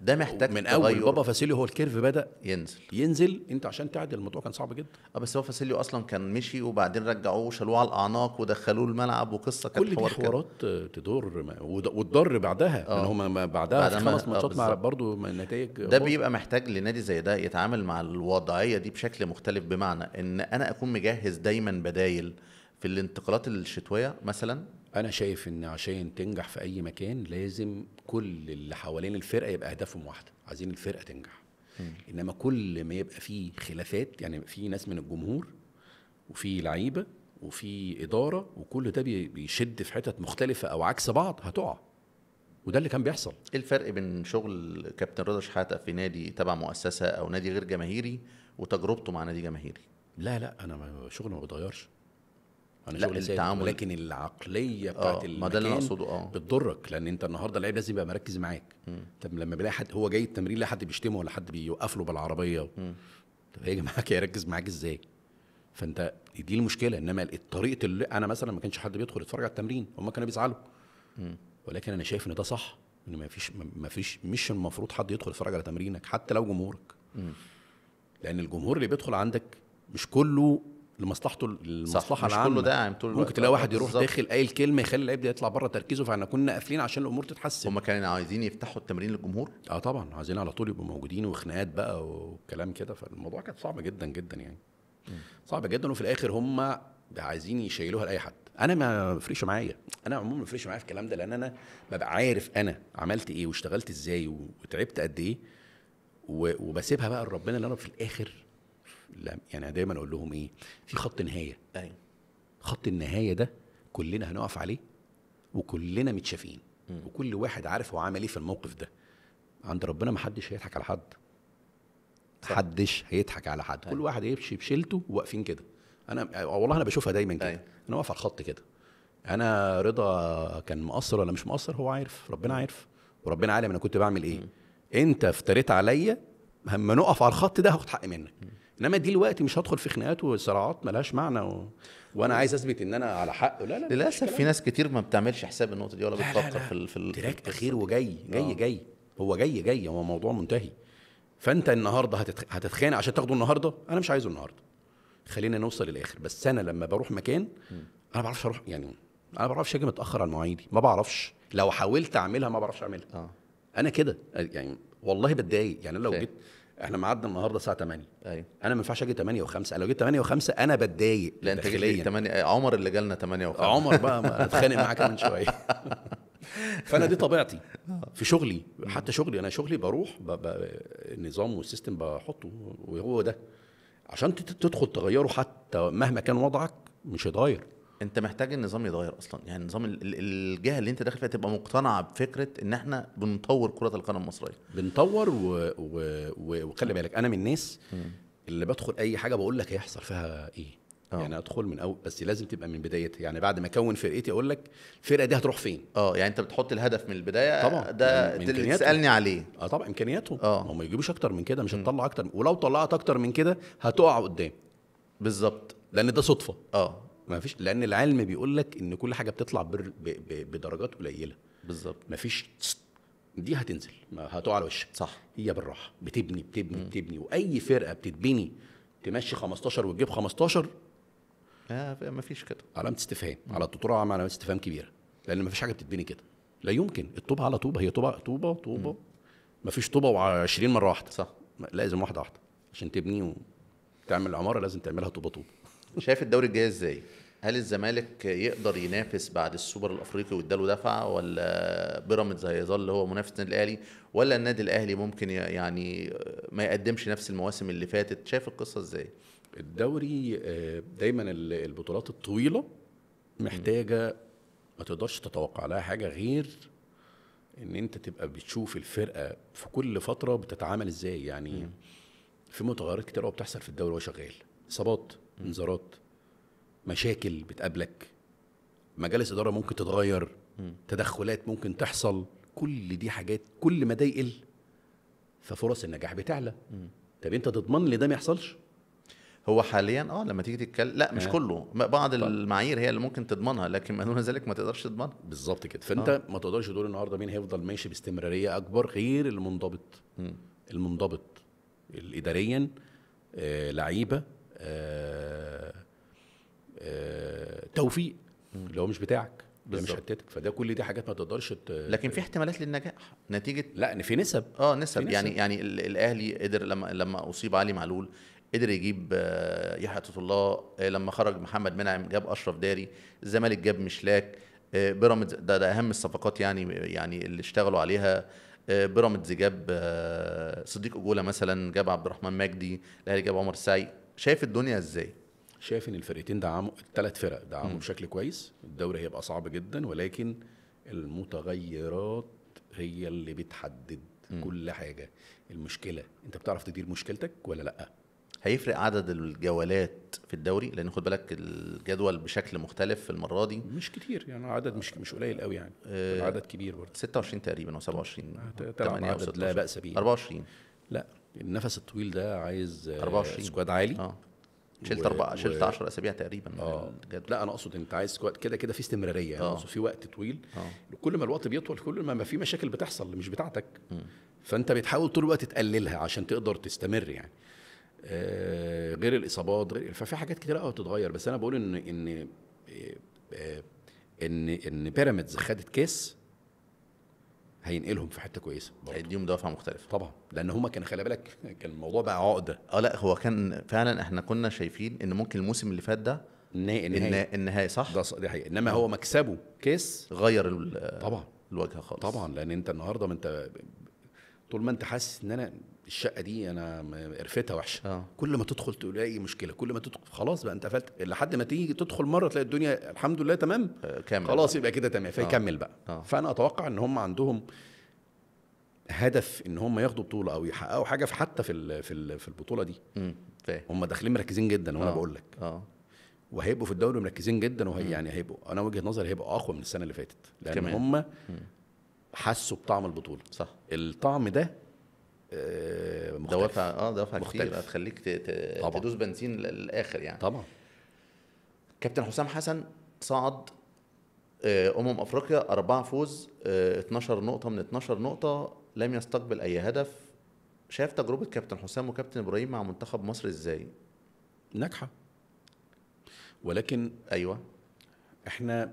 ده محتاج من تغير. اول بابا فاسيليو هو الكيرف بدا ينزل ينزل، انت عشان تعدل الموضوع كان صعب جدا. اه بس هو فاسيليو اصلا كان مشي وبعدين رجعوه وشالوه على الاعناق ودخلوه الملعب، وقصه كانت كل دي حوارات تضر وتضر بعدها. آه. ان هم بعدها خمس ماتشات مع برضه النتائج. ده بيبقى محتاج لنادي زي ده يتعامل مع الوضعيه دي بشكل مختلف، بمعنى ان انا اكون مجهز دايما بدايل في الانتقالات الشتويه مثلا. أنا شايف إن عشان تنجح في أي مكان لازم كل اللي حوالين الفرقة يبقى أهدافهم واحدة، عايزين الفرقة تنجح. م. إنما كل ما يبقى فيه خلافات، يعني في ناس من الجمهور وفي لعيبة وفي إدارة وكل ده بيشد في حتت مختلفة أو عكس بعض، هتقع. وده اللي كان بيحصل. إيه الفرق بين شغل كابتن رضا شحاته في نادي تبع مؤسسة أو نادي غير جماهيري وتجربته مع نادي جماهيري؟ لا لا أنا شغلي ما بيتغيرش. انا شغلي سايب، ولكن العقليه بتاعت المكان ما ده اللي انا اقصده. اه بتضرك، لان انت النهارده اللعيب لازم يبقى مركز معاك. م. طب لما بيلاقي حد هو جاي التمرين لا حد بيشتمه ولا حد بيوقف له بالعربيه، و... طب يا جماعه هيركز معاك ازاي؟ فانت دي المشكله. انما الطريقه اللي انا مثلا ما كانش حد بيدخل يتفرج على التمرين، هم كانوا بيزعلوا، ولكن انا شايف ان ده صح، ان ما فيش ما فيش مش المفروض حد يدخل يتفرج على تمرينك حتى لو جمهورك. م. لان الجمهور اللي بيدخل عندك مش كله لمصلحته، المصلحه العامه مش كله داعم طول الوقت. ممكن تلاقي واحد يروح داخل قايل كلمه يخلي اللعيب ده يطلع بره تركيزه، فاحنا كنا قافلين عشان الامور تتحسن. هم كانوا عايزين يفتحوا التمرين للجمهور. اه طبعا عايزين على طول يبقوا موجودين، وخناقات بقى وكلام كده، فالموضوع كان صعب جدا جدا يعني. م. صعب جدا، وفي الاخر هم عايزين يشيلوها لاي حد. انا ما فرقش معايا، انا عموما ما فرقش معايا في الكلام ده، لان انا ببقى عارف انا عملت ايه واشتغلت ازاي وتعبت قد ايه، وبسيبها بقى لربنا. اللي انا في الاخر يعني دايما اقول لهم ايه، في خط نهايه. ايوه خط النهايه ده كلنا هنقف عليه، وكلنا متشافين، وكل واحد عارف هو عمل ايه في الموقف ده. عند ربنا ما حدش هيضحك على حد، ما حدش هيضحك على حد. أيوة. كل واحد هيمشي بشيلته، واقفين كده. انا والله انا بشوفها دايما كده. أيوة. انا واقف على الخط كده. انا رضا كان مقصر ولا مش مقصر؟ هو عارف، ربنا عارف، وربنا عالم انا كنت بعمل ايه. م. انت افتريت عليا، اما نقف على الخط ده هاخد حقي منك. م. انما دي الوقت مش هدخل في خناقات وصراعات ملهاش معنى، و... وانا عايز اثبت ان انا على حق. لا لا للاسف في ناس كتير ما بتعملش حساب النقطه دي، ولا بتفكر في ال... في ال... تراك اخير وجاي جاي. أوه. جاي هو جاي جاي هو موضوع منتهي. فانت النهارده هتتخ... هتتخانق عشان تاخده النهارده، انا مش عايزه النهارده، خلينا نوصل للاخر. بس انا لما بروح مكان م. انا ما بعرفش اروح، يعني انا ما بعرفش اجي متاخر على مواعيدي، ما بعرفش، لو حاولت اعملها ما بعرفش اعملها. أوه. انا كده يعني والله بتضايق يعني. لو جيت احنا معدنا النهارده الساعه ثمانية. ايوه انا ما ينفعش اجي ثمانية وخمسة، لو جيت ثمانية وخمسة انا بتضايق. لا انت جيت ثمانية، عمر اللي جالنا ثمانية وخمسة. عمر بقى اتخانق معاك من شويه. فانا دي طبيعتي في شغلي، حتى شغلي انا شغلي بروح النظام والسيستم بحطه، وهو ده عشان تدخل تغيره حتى مهما كان وضعك مش هيتغير. انت محتاج النظام يتغير اصلا، يعني نظام الجهه اللي انت داخل فيها تبقى مقتنعه بفكره ان احنا بنطور كره القدم المصريه، بنطور. وخلي بالك انا من الناس اللي بدخل اي حاجه بقول لك هيحصل فيها ايه. أوه. يعني ادخل من اول، بس لازم تبقى من بدايتها، يعني بعد ما اكون فرقتي اقول لك الفرقه دي هتروح فين. اه يعني انت بتحط الهدف من البدايه. طبعا ده اللي تسالني عليه. اه طبعا امكانياتهم هم ما يجيبوش اكتر من كده، مش هتطلع اكتر، ولو طلعت اكتر من كده هتقع قدام. بالظبط، لان ده صدفه. اه ما فيش، لان العلم بيقول لك ان كل حاجه بتطلع بدرجات قليله. بالظبط، ما فيش دي هتنزل هتقع على وشك. صح. هي بالراحه بتبني بتبني م. بتبني. واي فرقه بتتبني تمشي خمستاشر وتجيب خمستاشر اه مفيش كده علامه استفهام، على الطوبه علامه استفهام كبيره، لان مفيش حاجه بتتبني كده. لا يمكن الطوبه على طوبه، هي طوبه طوبه وطوبه، مفيش طوبه وعشرين مره واحده. صح. لازم واحده واحده عشان تبني وتعمل عماره، لازم تعملها طوبه طوبه. شايف الدوري الجاي ازاي؟ هل الزمالك يقدر ينافس بعد السوبر الافريقي واداله دفعه، ولا بيراميدز هيظل هو منافس النادي الاهلي، ولا النادي الاهلي ممكن يعني ما يقدمش نفس المواسم اللي فاتت؟ شايف القصه ازاي؟ الدوري دايما البطولات الطويله محتاجه ما تقدرش تتوقع لها حاجه غير ان انت تبقى بتشوف الفرقه في كل فتره بتتعامل ازاي. يعني في متغيرات كتير قوي بتحصل في الدوري وهو شغال، اصابات، انذارات، مشاكل بتقابلك، مجالس اداره ممكن تتغير، م. تدخلات ممكن تحصل، كل دي حاجات. كل ما ده يقل ففرص النجاح بتعلى. م. طب انت تضمن لي ده ما يحصلش؟ هو حاليا اه لما تيجي تتكلم لا مش آه. كله، بعض طبعا. المعايير هي اللي ممكن تضمنها، لكن ما دون ذلك ما تقدرش تضمنها. بالظبط كده. فانت آه. ما تقدرش تقول النهارده مين هيفضل ماشي باستمراريه اكبر غير المنضبط. م. المنضبط الاداريا، آه لعيبه، آه آه، توفيق اللي هو مش بتاعك اللي مش حتتك. فده كل دي حاجات ما تقدرش ت... لكن في احتمالات للنجاح نتيجه، لا في نسب اه نسب. في نسب يعني يعني الاهلي قدر لما لما اصيب علي معلول قدر يجيب يحيى عطيه الله، لما خرج محمد منعم جاب اشرف داري، الزمالك جاب مشلاك، بيراميدز ده, ده اهم الصفقات يعني يعني اللي اشتغلوا عليها. بيراميدز جاب صديق اجوله مثلا، جاب عبد الرحمن مجدي، الاهلي جاب عمر السعي. شايف الدنيا ازاي؟ شايف ان الفرقتين دعموا، الثلاث فرق دعموا بشكل كويس. الدوري هيبقى صعب جدا، ولكن المتغيرات هي اللي بتحدد م. كل حاجه. المشكله انت بتعرف تدير مشكلتك ولا لا. هيفرق عدد الجولات في الدوري، لان خد بالك الجدول بشكل مختلف المره دي، مش كتير يعني عدد مش مش قليل قوي يعني، أه عدد كبير برضه، ستة وعشرين تقريبا او سبعة وعشرين ثمانية او ستة وعشرين. لا بأس بيه أربعة وعشرين. لا النفس الطويل ده عايز أربعة وعشرين سكواد عالي. اه شلت اربعه شلت عشرة اسابيع تقريبا. آه لا انا اقصد انت عايز كده كده في استمراريه. آه اقصد في وقت طويل. آه كل ما الوقت بيطول كل ما في مشاكل بتحصل مش بتاعتك. م. فانت بتحاول طول الوقت تقللها عشان تقدر تستمر يعني. آه غير الاصابات غير، ففي حاجات كتير قوي بتتغير. بس انا بقول ان ان ان ان بيراميدز خدت كاس هينقلهم في حته كويسه، هيديهم دوافع مختلفه طبعا، لان هم كان خلي بالك كان الموضوع بقى عقده. اه لا هو كان فعلا احنا كنا شايفين ان ممكن الموسم اللي فات ده النهائي النهائي صح ده دي حقيقه، انما هو مكسبه كاس غير طبعا الوجهه خالص طبعا. لان انت النهارده ما انت طول ما انت حاسس ان انا الشقه دي انا قرفتها وحشه، آه. كل ما تدخل تلاقي مشكله، كل ما تدخل خلاص بقى انت قفلت، لحد ما تيجي تدخل مره تلاقي الدنيا الحمد لله تمام كامل خلاص يبقى كده تمام فيكمل بقى. آه. فانا اتوقع ان هم عندهم هدف ان هم ياخدوا بطوله او يحققوا حاجه في حتى في في البطوله دي. امم هم داخلين مركزين جدا وانا آه. بقول لك اه وهيبقوا في الدوري مركزين جدا، وهي يعني هيبقوا انا وجهه نظري هيبقوا اقوى من السنه اللي فاتت، لان هم حسوا بطعم البطوله. صح. الطعم ده دوافع اه دوافع كتير هتخليك تدوس بنزين للاخر يعني. طبعا. كابتن حسام حسن صعد امم افريقيا أربعة فوز، اتناشر نقطه من اتناشر نقطه، لم يستقبل اي هدف. شايف تجربه كابتن حسام وكابتن ابراهيم مع منتخب مصر ازاي؟ ناجحه، ولكن ايوه احنا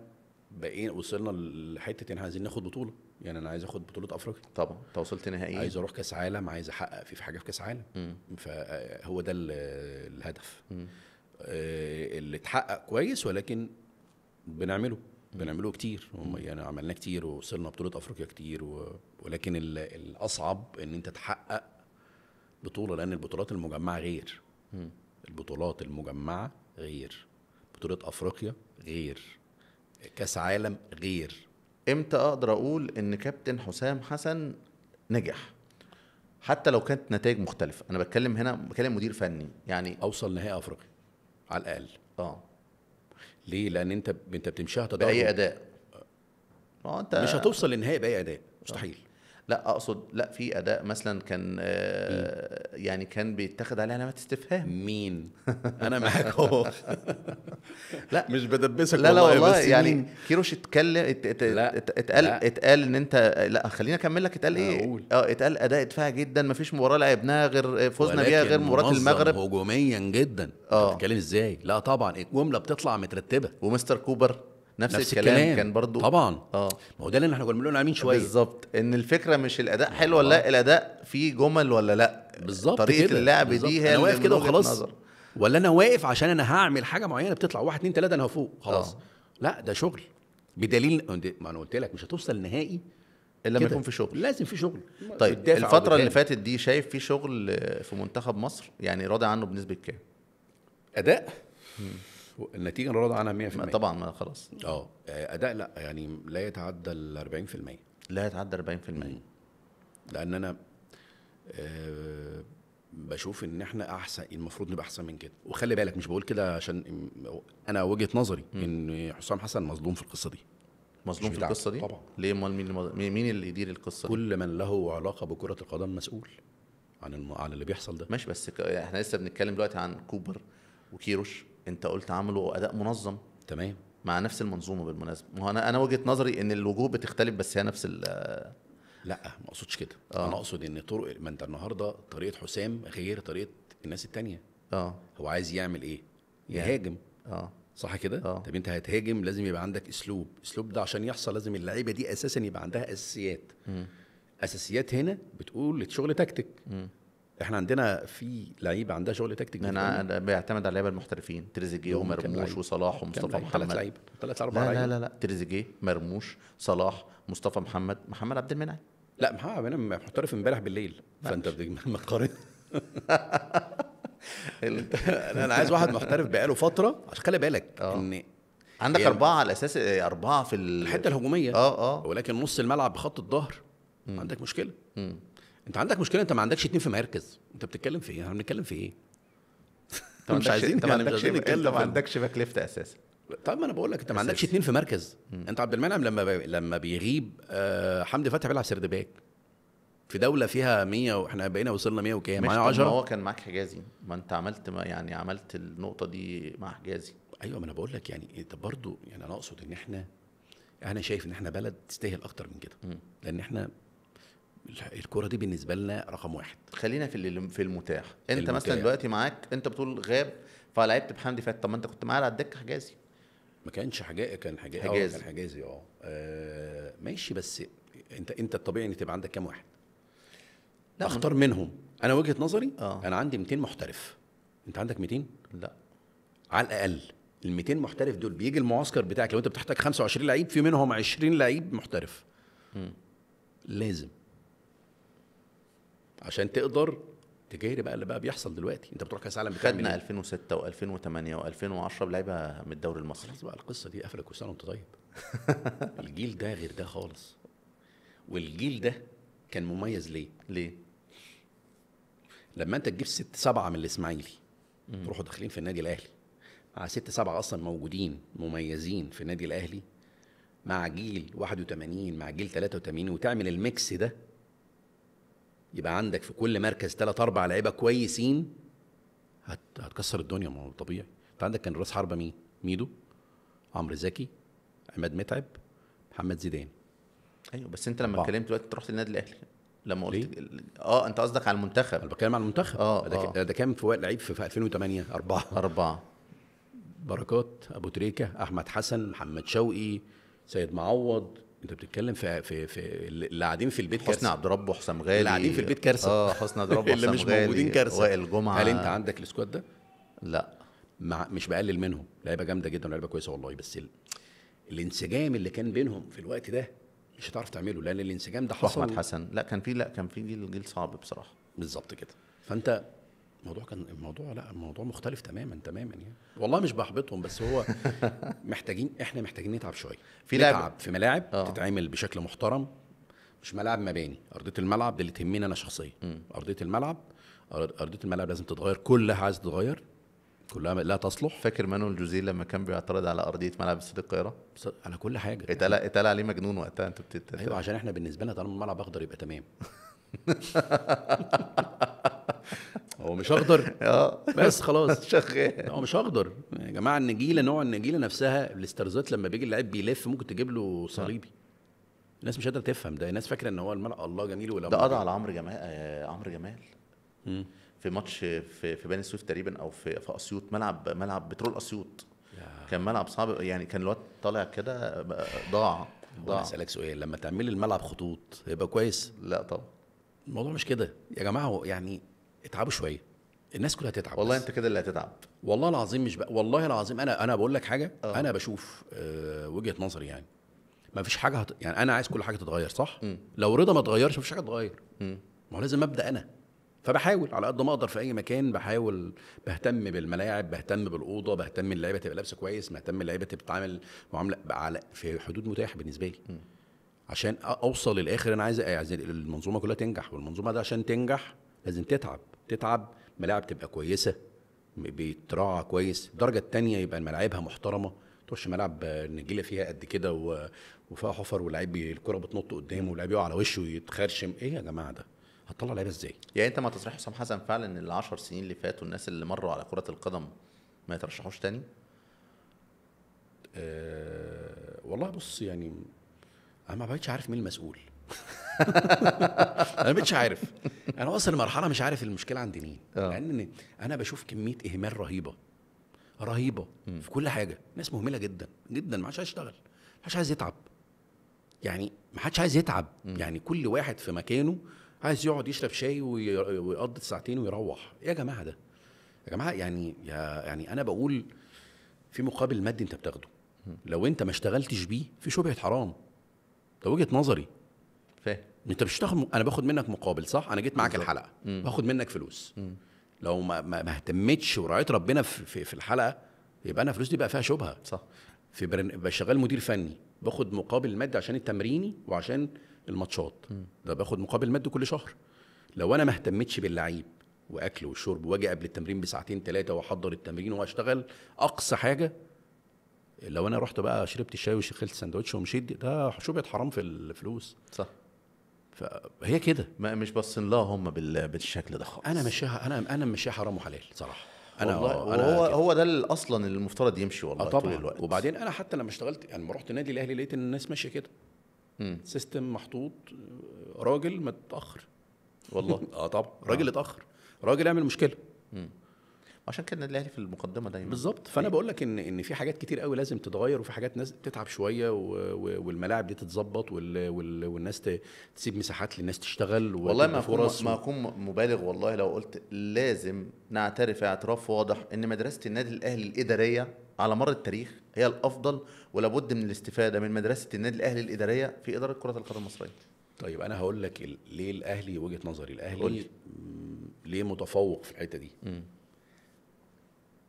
بقينا وصلنا لحته ان احنا عايزين ناخد بطوله. يعني انا عايز اخد بطوله افريقيا طبعا، انت وصلت نهائي، عايز اروح كاس عالم، عايز احقق في حاجه في كاس عالم. م. فهو ده الهدف. م. اللي اتحقق كويس، ولكن بنعمله بنعمله كتير. م. يعني عملنا كتير ووصلنا بطوله افريقيا كتير، ولكن الاصعب ان انت تحقق بطوله، لان البطولات المجمعه غير. م. البطولات المجمعه غير، بطوله افريقيا غير، كاس عالم غير. امتى اقدر اقول ان كابتن حسام حسن نجح حتى لو كانت نتائج مختلفه؟ انا بتكلم هنا بكلم مدير فني يعني، اوصل نهائي افريقيا على الاقل. اه ليه؟ لان انت انت بتمشيها تدرج باي اداء. اه انت مش هتوصل للنهائي باي اداء مستحيل. لا اقصد لا في اداء مثلا كان آه يعني كان بيتاخد عليه علامات استفهام. مين؟ انا معاك اهو. لا مش بدبسك لا والله, لا والله بس يعني مين؟ كيروش اتكلم ات ات ات اتقال لا. اتقال ان انت لا خلينا اكمل لك اتقال ايه اه اتقال اداء دفاع جدا ما فيش مباراه لعبناها غير فوزنا بيها غير مباراه المغرب هجوميا جدا. اه بتتكلم ازاي؟ لا طبعا الجمله بتطلع مترتبه. ومستر كوبر نفس, نفس الكلام, الكلام كان برضو طبعا. اه ما هو ده اللي احنا كنا بنقول عاملين شويه بالظبط ان الفكره مش الاداء حلو ولا لا الاداء فيه جمل ولا لا بالظبط طريقه كده. اللعب بالزبط. دي هي انا واقف كده وخلاص ولا انا واقف عشان انا هعمل حاجه معينه بتطلع واحد اتنين تلاته انا هفوق خلاص. أوه. لا ده شغل بدليل ما انا قلت لك مش هتوصل نهائي الا لما يكون في شغل لازم في شغل. طيب الفتره اللي فاتت دي شايف في شغل في منتخب مصر يعني راضي عنه بنسبه كام؟ اداء النتيجه انا راضي عنها مية في المية طبعا ما خلاص. اه اداء لا يعني لا يتعدى ال أربعين في المية لا يتعدى أربعين في المية لان انا أه بشوف ان احنا احسن المفروض نبقى احسن من كده. وخلي بالك مش بقول كده عشان انا وجهه نظري م. ان حسام حسن مظلوم في القصه دي. مظلوم في القصه دي طبعا. ليه؟ امال مين مين اللي يدير القصه؟ كل من له علاقه بكره القدم مسؤول عن الم... عن اللي بيحصل ده. ماشي بس احنا لسه بنتكلم دلوقتي عن كوبر وكيروش انت قلت عملوا اداء منظم تمام مع نفس المنظومه بالمناسبه. ما هو انا انا وجهه نظري ان الوجوه بتختلف بس هي نفس ال لا ما اقصدش كده. آه. انا اقصد ان طرق ما انت النهارده طريقه حسام غير طريقه الناس الثانيه. اه هو عايز يعمل ايه؟ يهاجم. اه صح كده. آه. طب انت هتهاجم لازم يبقى عندك اسلوب. اسلوب ده عشان يحصل لازم اللعيبه دي اساسا يبقى عندها اساسيات. م. اساسيات هنا بتقول شغل تكتيك. احنا عندنا في لعيبه عندها شغل تكتيك انا بيعتمد على اللعيبه المحترفين تريزيجيه ومرموش وصلاح ومصطفى محمد. ثلاث اربع لعيبه. لا لا لا تريزيجيه مرموش صلاح مصطفى محمد محمد عبد المنعم. لا محمد عبد المنعم محترف امبارح بالليل فانت ما تقارن. انا عايز واحد محترف بقاله فتره عشان خلي بالك ان عندك اربعه على اساس اربعه في الحته الهجوميه اه اه ولكن نص الملعب بخط الظهر عندك مشكله. انت عندك مشكله انت ما عندكش اتنين في مركز. انت بتتكلم في ايه؟ احنا بنتكلم في ايه؟ انت مش عايزين انت ما عندكش انت ما عندكش باك ليفت اساسا. طب ما انا بقول لك انت ما عندكش اتنين في مركز. م. انت عبد المنعم لما بي... لما بيغيب آه حمدي فتحي بيلعب سرد باك في دوله فيها مية واحنا بقينا وصلنا مية وكام معايا عشرة. ما هو كان معاك حجازي ما انت عملت ما يعني عملت النقطه دي مع حجازي. ايوه ما انا بقول لك يعني انت برضه يعني انا اقصد ان احنا انا شايف ان احنا بلد تستاهل اكتر من كده. م. لان احنا الكرة دي بالنسبة لنا رقم واحد. خلينا في في المتاح. انت المتاح. مثلا دلوقتي معاك انت بتقول غاب فلعبت بحمدي فتحي. طب ما انت كنت معاه على الدكة حجازي. ما كانش حجازي كان حجازي حجازي كان حجازي اه ماشي بس انت انت الطبيعي ان تبقى عندك كام واحد؟ لا اختار منهم. انا وجهة نظري أوه. انا عندي مئتين محترف. انت عندك مئتين؟ لا على الاقل ال مئتين محترف دول بيجي المعسكر بتاعك لو انت بتحتاج خمسة وعشرين لعيب في منهم عشرين لعيب محترف. م. لازم عشان تقدر تجاري بقى اللي بقى بيحصل دلوقتي. انت بتروح كاس عالم بتعمل خدنا ألفين وستة وألفين وتمانية وألفين وعشرة بلعيبه من الدوري المصري. خلاص بقى القصه دي قفلت كل سنه وانت طيب. الجيل ده غير ده خالص. والجيل ده كان مميز ليه؟ ليه؟ لما انت تجيب ست سبعه من الاسماعيلي تروحوا داخلين في النادي الاهلي مع ست سبعه اصلا موجودين مميزين في النادي الاهلي مع جيل واحد وتمانين مع جيل تلاتة وتمانين وتعمل الميكس ده يبقى عندك في كل مركز ثلاث اربع لعيبه كويسين هت... هتكسر الدنيا. ما هو طبيعي انت عندك كان راس حربه مين؟ ميدو عمرو زكي عماد متعب محمد زيدان. ايوه بس انت لما اتكلمت دلوقتي انت رحت النادي الاهلي لما قلت اه انت قصدك على المنتخب. انا بتكلم على المنتخب اه ده ده كام في لعيب في ألفين وتمانية؟ اربعه اربعه بركات ابو تريكه احمد حسن محمد شوقي سيد معوض. انت بتتكلم في في في اللي قاعدين في البيت كارثه. حسني عبد ربه وحسام غالي اللي قاعدين في البيت كارثه. اه حسني عبد ربه وحسام غالي موجودين كارثه. وائل جمعه. هل انت عندك السكواد ده؟ لا مع مش بقلل منهم لعيبه جامده جدا ولعيبه كويسه والله بس ال... الانسجام اللي كان بينهم في الوقت ده مش هتعرف تعمله لان الانسجام ده حصل. احمد حسن لا كان في لا كان في جيل جيل صعب بصراحه. بالظبط كده. فانت الموضوع كان الموضوع لا الموضوع مختلف تماما تماما يعني. والله مش بحبطهم بس هو محتاجين احنا محتاجين نتعب شويه في لعب في ملاعب أوه. تتعامل بشكل محترم مش ملاعب مباني. ارضيه الملعب دي اللي تهمني انا شخصيا. ارضيه الملعب ارضيه الملعب لازم تتغير كلها عايز تتغير كلها لا تصلح. فاكر مانويل جوزيه لما كان بيعترض على ارضيه ملعب استاد القاهره على كل حاجه، اتقال اتقال عليه مجنون وقتها. انت بتت ايوه، عشان احنا بالنسبه لنا طالما الملعب اخضر يبقى تمام. هو مش اخضر بس خلاص شغال، هو مش اخضر يا جماعه. النجيله نوع النجيله نفسها الاسترزات لما بيجي اللعيب بيلف ممكن تجيب له صليبي. الناس مش قادره تفهم ده، الناس فاكره ان هو الملعب الله جميل. ولا ده قضى على عمرو جمال، عمرو جمال في ماتش في في بني سويف تقريبا او في في اسيوط، ملعب ملعب بترول اسيوط. كان ملعب صعب يعني، كان الواد طالع كده ضاع ضاع. اسالك سؤال، لما تعمل الملعب خطوط هيبقى كويس؟ لا طبعا، الموضوع مش كده يا جماعه. يعني اتعبوا شويه، الناس كلها هتتعب. والله انت كده اللي هتتعب، والله العظيم. مش بقى والله العظيم انا انا بقول لك حاجه. أوه. انا بشوف أه وجهه نظري يعني، ما فيش حاجه هت... يعني انا عايز كل حاجه تتغير صح. م. لو رضا ما اتغيرش ما فيش حاجه تتغير. ما هو لازم ابدا انا، فبحاول على قد ما اقدر في اي مكان. بحاول بهتم بالملاعب، بهتم بالاوضه، بهتم اللعيبه تبقى لابسه كويس، مهتم اللعيبه تتعامل معامله على في حدود متاحه بالنسبه لي. م. عشان اوصل للاخر انا عايز المنظومه كلها تنجح، والمنظومه ده عشان تنجح لازم تتعب تتعب ملاعب تبقى كويسه، بيتراعى كويس. الدرجه الثانيه يبقى ملاعبها محترمه، تخش ملعب النجيله فيها قد كده وفيها حفر، واللعيب الكره بتنط قدامه واللعيب يقع على وشه ويتخرشم. ايه يا جماعه ده؟ هتطلع لعيبه ازاي؟ يعني انت مع تصريح حسام حسن فعلا ان ال عشر سنين اللي فاتوا الناس اللي مروا على كره القدم ما يترشحوش تاني؟ أه والله بص، يعني انا ما بقتش عارف مين المسؤول. انا مش عارف، انا واصل لمرحله مش عارف المشكله عند مين. لان انا بشوف كميه اهمال رهيبه رهيبه م. في كل حاجه. ناس مهمله جدا جدا، ما حدش عايز يشتغل، ما حدش عايز يتعب. يعني ما حدش عايز يتعب م. يعني كل واحد في مكانه عايز يقعد يشرب شاي ويقضي ساعتين ويروح. يا جماعه ده يا جماعه يعني يعني انا بقول في مقابل مادي انت بتاخده، لو انت ما اشتغلتش بيه في شبهه حرام. ده وجهه نظري. فاهم؟ انت مش تاخد، انا باخد منك مقابل صح؟ انا جيت معاك الحلقه مم. باخد منك فلوس. مم. لو ما ما اهتمتش ورعيت ربنا في, في في الحلقه يبقى انا فلوس دي بقى فيها شبهه صح. في برن... شغال مدير فني باخد مقابل مادي عشان التمريني وعشان الماتشات، ده باخد مقابل مادي كل شهر. لو انا ما اهتمتش باللعيب واكله وشرب واجي قبل التمرين بساعتين ثلاثه واحضر التمرين واشتغل اقصى حاجه، لو انا رحت بقى شربت الشاي وشخلت سندوتش ومشيت، ده شبهه حرام في الفلوس صح. فهي كده مش باصين لها هم بالشكل ده خالص. انا ماشيها، انا انا ماشيها حرام وحلال صراحه. انا والله أنا هو كده. هو ده اصلا المفترض يمشي والله طول الوقت. وبعدين انا حتى لما اشتغلت، انا لما رحت النادي الاهلي لقيت ان الناس ماشيه كده، سيستم محطوط، راجل ما تتاخر والله. اه طبعا، راجل اتاخر، راجل يعمل مشكله. امم عشان كده النادي الاهلي في المقدمه دايما بالظبط. فانا بقول لك ان ان في حاجات كتير قوي لازم تتغير، وفي حاجات ناس بتتعب شويه، والملاعب دي تتظبط، والناس تسيب مساحات للناس تشتغل. والله ما فرص، ما اكون مبالغ والله لو قلت لازم نعترف اعتراف واضح ان مدرسه النادي الاهلي الاداريه على مر التاريخ هي الافضل، ولابد من الاستفاده من مدرسه النادي الاهلي الاداريه في اداره كره القدم المصريه. طيب انا هقول لك ليه الاهلي، وجهه نظري الاهلي ليه متفوق في الحته دي. م.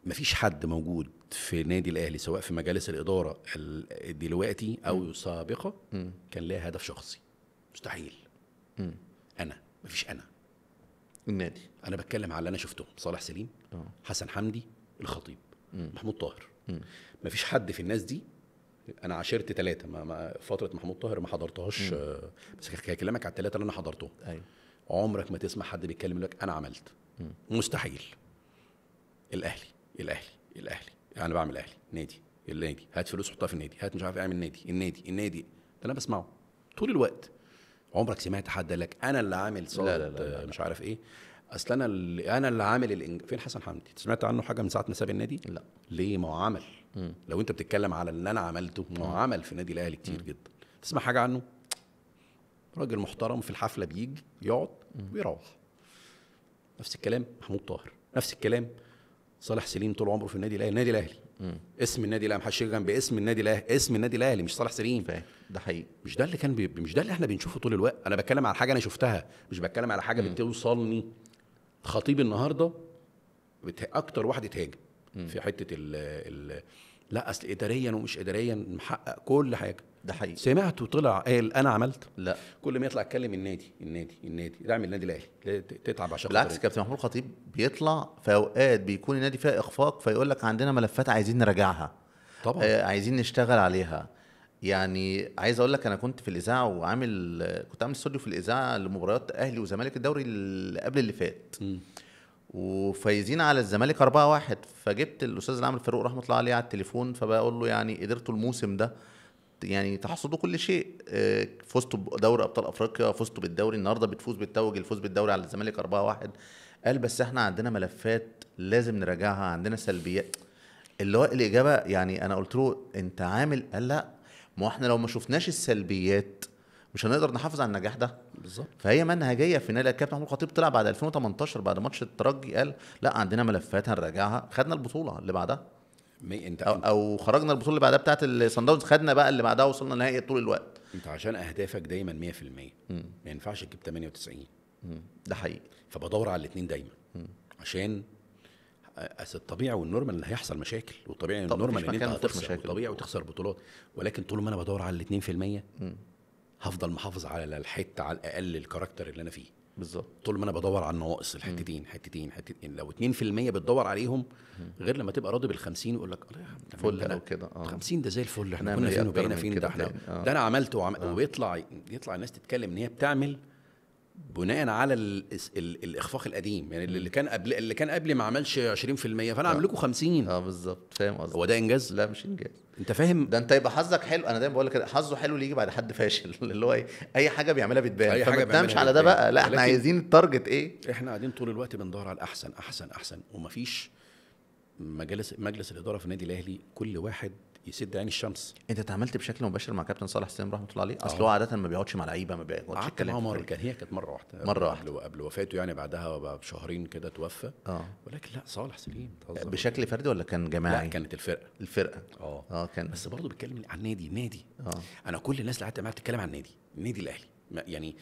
مفيش حد موجود في نادي الاهلي سواء في مجالس الاداره دلوقتي او سابقه كان لها هدف شخصي، مستحيل. م. انا مفيش انا النادي، انا بتكلم على اللي انا شفتهم، صالح سليم، أوه. حسن حمدي، الخطيب، م. محمود طاهر. م. مفيش حد في الناس دي. انا عاشرت ثلاثه، ما فتره محمود طاهر ما حضرتهاش، آه بس هكلمك على الثلاثه اللي انا حضرتهم. ايوه، عمرك ما تسمع حد بيتكلم يقول لك انا عملت. م. مستحيل. الاهلي الاهلي الاهلي انا يعني بعمل اهلي، نادي النادي، هات فلوس حطها في النادي، هات مش عارف اعمل نادي، النادي النادي ده انا بسمعه طول الوقت. عمرك سمعت حد قال لك انا اللي عامل صوت مش عارف ايه؟ اصل انا اللي انا اللي عامل الانج... فين حسن حمدي؟ سمعت عنه حاجه من ساعه ما ساب النادي؟ لا. ليه؟ ما هو عمل. م. لو انت بتتكلم على اللي انا عملته، ما هو عمل في النادي الاهلي كتير. م. جدا. تسمع حاجه عنه؟ راجل محترم في الحفله بيجي يقعد ويروح. نفس الكلام محمود طاهر، نفس الكلام صالح سليم، طول عمره في النادي الاهلي. النادي الاهلي م. اسم النادي الاهلي، محدش جنب اسم النادي الاهلي، اسم النادي الاهلي مش صالح سليم. فاهم؟ ده حقيقي. مش ده اللي كان بي... مش ده اللي احنا بنشوفه طول الوقت. انا بتكلم على حاجه انا شفتها، مش بتكلم على حاجه م. بتوصلني. خطيب النهارده بت... اكتر واحد اتهاجم في حته ال... ال... لا اصل اداريا ومش اداريا محقق كل حاجه. ده حقيقي. سمعته طلع قال انا عملت؟ لا. كل ما يطلع يتكلم النادي النادي النادي دعم النادي الاهلي تتعب عشان. بالعكس كابتن محمود الخطيب بيطلع في اوقات بيكون النادي فيها اخفاق فيقول لك عندنا ملفات عايزين نراجعها. طبعا. آه عايزين نشتغل عليها. يعني عايز اقول لك انا كنت في الاذاعه وعامل كنت عامل استوديو في الاذاعه لمباريات اهلي وزمالك الدوري اللي قبل اللي فات. م. وفايزين على الزمالك أربعة واحد، فجبت الاستاذ اللي عامل فاروق رحمه الله عليه على التليفون، فبقول له يعني قدرتوا الموسم ده يعني تحصدوا كل شيء، فزتوا بدوري ابطال افريقيا، فزتوا بالدوري، النهارده بتفوز بتتوج الفوز بالدوري على الزمالك أربعة واحد. قال بس احنا عندنا ملفات لازم نراجعها، عندنا سلبيات. اللي هو الاجابه يعني انا قلت له انت عامل؟ قال لا، ما احنا لو ما شفناش السلبيات مش هنقدر نحافظ على النجاح ده. بالظبط. فهي منهجيه في نادي. الكابتن محمود الخطيب طلع بعد ألفين وتمنتاشر بعد ماتش الترجي قال لا عندنا ملفات هنراجعها، خدنا البطوله اللي بعدها. انت أو, او خرجنا البطوله اللي بعدها بتاعه الصن داونز، خدنا بقى اللي بعدها، وصلنا نهائي طول الوقت. انت عشان اهدافك دايما مية في المية ما ينفعش تجيب تمانية وتسعين. مم. ده حقيقي. فبدور على الاثنين دايما. مم. عشان أصل الطبيعي والنورمال اللي هيحصل مشاكل، والطبيعي والنورمال ان انت هتخسر، طبيعي وتخسر بطولات، ولكن طول ما انا بدور على الاثنين في المية هفضل محافظ على الحته على الاقل الكاركتر اللي انا فيه. بالظبط. طول ما انا بدور على النواقص الحتتين حتتين حتتين، لو اتنين في المية بتدور عليهم، غير لما تبقى راضي بالخمسين ويقول لك فل او كده. اه خمسين ده زي الفل، احنا كنا فين وبقينا فين، ده احنا ده انا عملت وعملت. آه. ويطلع يطلع الناس تتكلم ان هي بتعمل بناء على ال ال الاخفاق القديم، يعني اللي كان قبل اللي كان قبلي ما عملش عشرين في المية فانا اعمل لكم خمسين. اه بالظبط. فاهم قصدي؟ هو ده انجاز؟ لا مش انجاز. انت فاهم؟ ده انت يبقى حظك حلو. انا دايما بقول لك حظه حلو اللي يجي بعد حد فاشل، اللي هو اي حاجه بيعملها بتبان، فما بتنامش على ده بقى. لا احنا عايزين التارجت ايه؟ احنا قاعدين طول الوقت بندور على الاحسن احسن احسن، ومفيش مجلس مجلس الاداره في النادي الاهلي كل واحد يسد عين الشمس. انت اتعاملت بشكل مباشر مع كابتن صالح سليم رحمه الله عليه؟ اصل هو عاده ما بيقعدش مع لعيبه، ما بيقعدش يتكلم. مره كان هي كانت مره واحده مره واحده قبل وفاته، يعني بعدها بشهرين كده توفى. اه ولكن لا صالح سليم بشكل فردي ولا كان جماعي؟ لا كانت الفرقه الفرقه اه اه كان، بس برضه بيتكلم عن النادي نادي. اه انا كل الناس اللي قعدت معاها بتتكلم عن النادي النادي الاهلي، يعني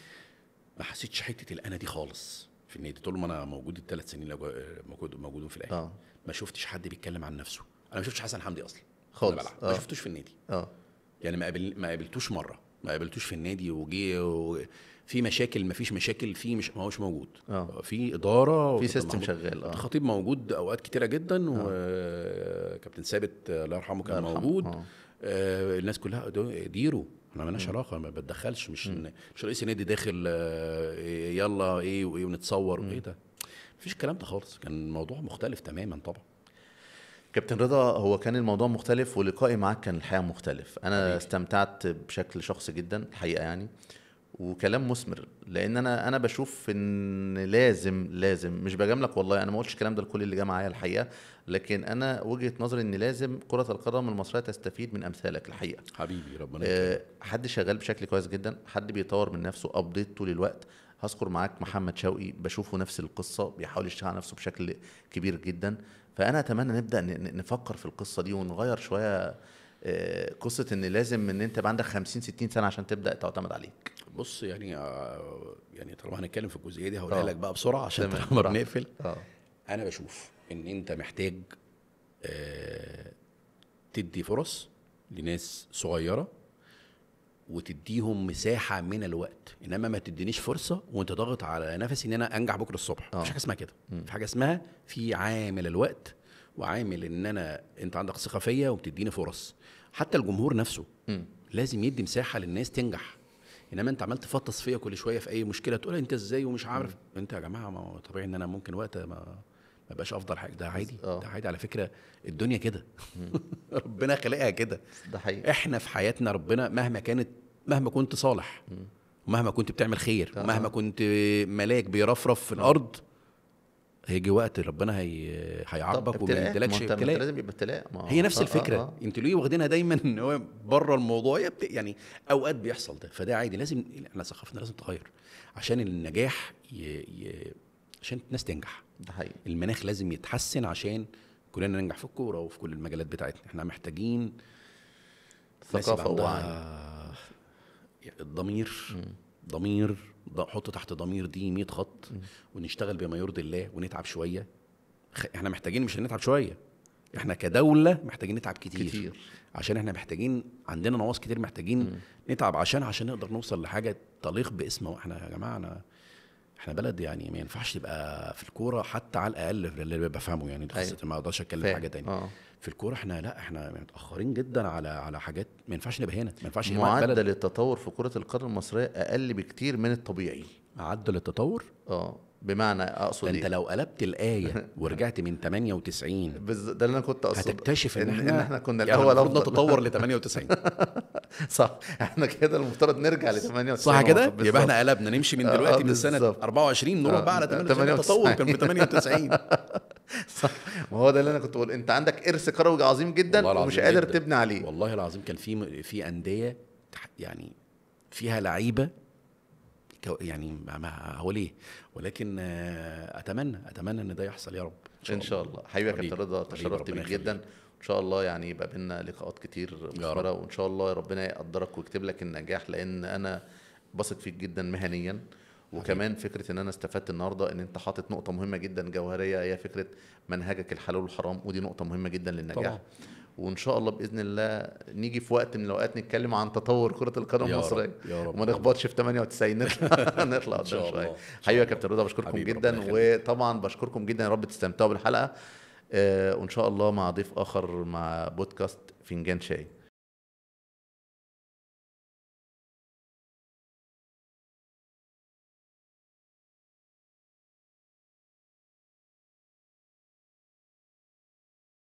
ما حسيتش حته الانا دي خالص في النادي طول ما انا موجود الثلاث سنين موجودين في الاهلي. اه ما شفتش حد بيتكلم عن نفسه، انا ما شفتش حسن حمدي اصلا خالص. آه. ما شفتوش في النادي. اه يعني ما قابل ما قابلتوش مره، ما قابلتوش في النادي وجه و... في مشاكل، ما فيش مشاكل، في مش ما هوش موجود. اه في اداره في سيستم شغال. اه الخطيب موجود اوقات كتيره جدا، وكابتن ثابت الله يرحمه كان موجود. آه. آه الناس كلها ديروا، احنا مالناش علاقه، ما بتدخلش، مش م. مش رئيس النادي داخل آه يلا ايه وايه ونتصور وايه، ده ما فيش الكلام ده خالص، كان الموضوع مختلف تماما. طبعا كابتن رضا هو كان الموضوع مختلف، ولقائي معاك كان الحقيقه مختلف. انا استمتعت بشكل شخصي جدا الحقيقه يعني، وكلام مثمر، لان انا انا بشوف ان لازم لازم مش بجاملك والله، انا ما قلتش الكلام ده لكل اللي جه معايا الحقيقه، لكن انا وجهه نظري ان لازم كره القدم المصريه تستفيد من امثالك الحقيقه حبيبي. ربنا يكرمك. حد شغال بشكل كويس جدا، حد بيطور من نفسه، ابديت طول الوقت. هذكر معاك محمد شوقي، بشوفه نفس القصه، بيحاول يشتغل على نفسه بشكل كبير جدا. فانا اتمنى نبدا نفكر في القصه دي ونغير شويه قصه ان لازم ان انت يبقى عندك خمسين ستين سنه عشان تبدا تعتمد عليك. بص يعني يعني طالما هنتكلم في الجزئيه دي هقولها لك بقى بسرعه عشان طالما بنقفل. انا بشوف ان انت محتاج تدي فرص لناس صغيره وتديهم مساحه من الوقت، انما ما تدينيش فرصه وانت ضاغط على نفسي ان انا انجح بكره الصبح. مفيش حاجه اسمها كده. في حاجه اسمها في عامل الوقت وعامل ان انا انت عندك ثقه فيا وبتديني فرص. حتى الجمهور نفسه م. لازم يدي مساحه للناس تنجح، انما انت عملت تفطس فيا كل شويه في اي مشكله تقول انت ازاي ومش عارف. انت يا جماعه ما طبيعي ان انا ممكن وقت ما ما بقاش افضل حاجه، ده عادي. أوه. ده عادي على فكره، الدنيا كده ربنا خلقها كده. ده حقيقي. احنا في حياتنا ربنا مهما كانت مهما كنت صالح م. ومهما كنت بتعمل خير أه. ومهما كنت ملاك بيرفرف في الارض، هيجي وقت ربنا هي... هيعاقبك وما يديلكش ابتلاء. لازم يبقى ابتلاء. هي نفس الفكره. آه آه. انتوا ليه واخدينها دايما ان هو بره الموضوع، يبت... يعني اوقات بيحصل ده، فده عادي. لازم احنا ثقافتنا لازم تغير عشان النجاح ي... ي... عشان الناس تنجح. ده حقيقي. المناخ لازم يتحسن عشان كلنا ننجح في الكوره وفي كل المجالات بتاعتنا. احنا محتاجين ثقافه وعي. الضمير ضمير حط تحت ضمير دي مية خط، ونشتغل بما يرضي الله ونتعب شويه. احنا محتاجين مش هنتعب شويه، احنا كدوله محتاجين نتعب كتير, كتير. عشان احنا محتاجين, عندنا نواقص كتير محتاجين م. نتعب عشان عشان نقدر نوصل لحاجه تليق باسمه. احنا يا جماعه انا احنا بلد يعني ما ينفعش تبقى في الكوره حتى على الاقل اللي بفهمه يعني خاصه ما اقدرش اتكلم حاجه ثانيه آه. في الكوره احنا لا احنا متاخرين جدا على على حاجات ما ينفعش نبقى هنا, ما ينفعش. معدل التطور في كره القدم المصريه اقل بكتير من الطبيعي. معدل التطور اه بمعنى اقصد انت إيه؟ لو قلبت الايه ورجعت من ثمانية وتسعين بز... ده اللي انا كنت اقصده, هتكتشف ان, إن, إحنا, ان احنا كنا الاول يعني نتطور ل ثمانية وتسعين صح. احنا كده المفترض نرجع ل ثمانية وتسعين صح كده, يبقى احنا قلبنا نمشي من دلوقتي آه من سنه أربعة وعشرين نروح بقى على ثمانية وتسعين. التطور كان في ثمانية وتسعين صح. ما هو ده اللي انا كنت بقول, انت عندك ارث كروي عظيم جدا ومش قادر تبني عليه. والله العظيم كان في في انديه يعني فيها لعيبه يعني هو ليه, ولكن اتمنى اتمنى ان ده يحصل يا رب ان شاء, إن شاء الله. حبيبي يا كابتن رضا, تشرفت بيك جدا, وان شاء الله يعني يبقى بينا لقاءات كتير مثمره, وان شاء الله ربنا يقدرك ويكتب لك النجاح, لان انا بثق فيك جدا مهنيا. وكمان فكره ان انا استفدت النهارده ان انت حاطط نقطه مهمه جدا جوهريه, هي فكره منهجك الحلال والحرام, ودي نقطه مهمه جدا للنجاح طبعا. وان شاء الله باذن الله نيجي في وقت من الاوقات نتكلم عن تطور كره القدم المصريه وما نخبطش في ثمانية وتسعين نطلع نطلع قدام شويه. حبيبي يا كابتن رضا بشكركم جدا, وطبعا بشكركم جدا, يا رب تستمتعوا بالحلقه آه وان شاء الله مع ضيف اخر مع بودكاست فنجان شاي.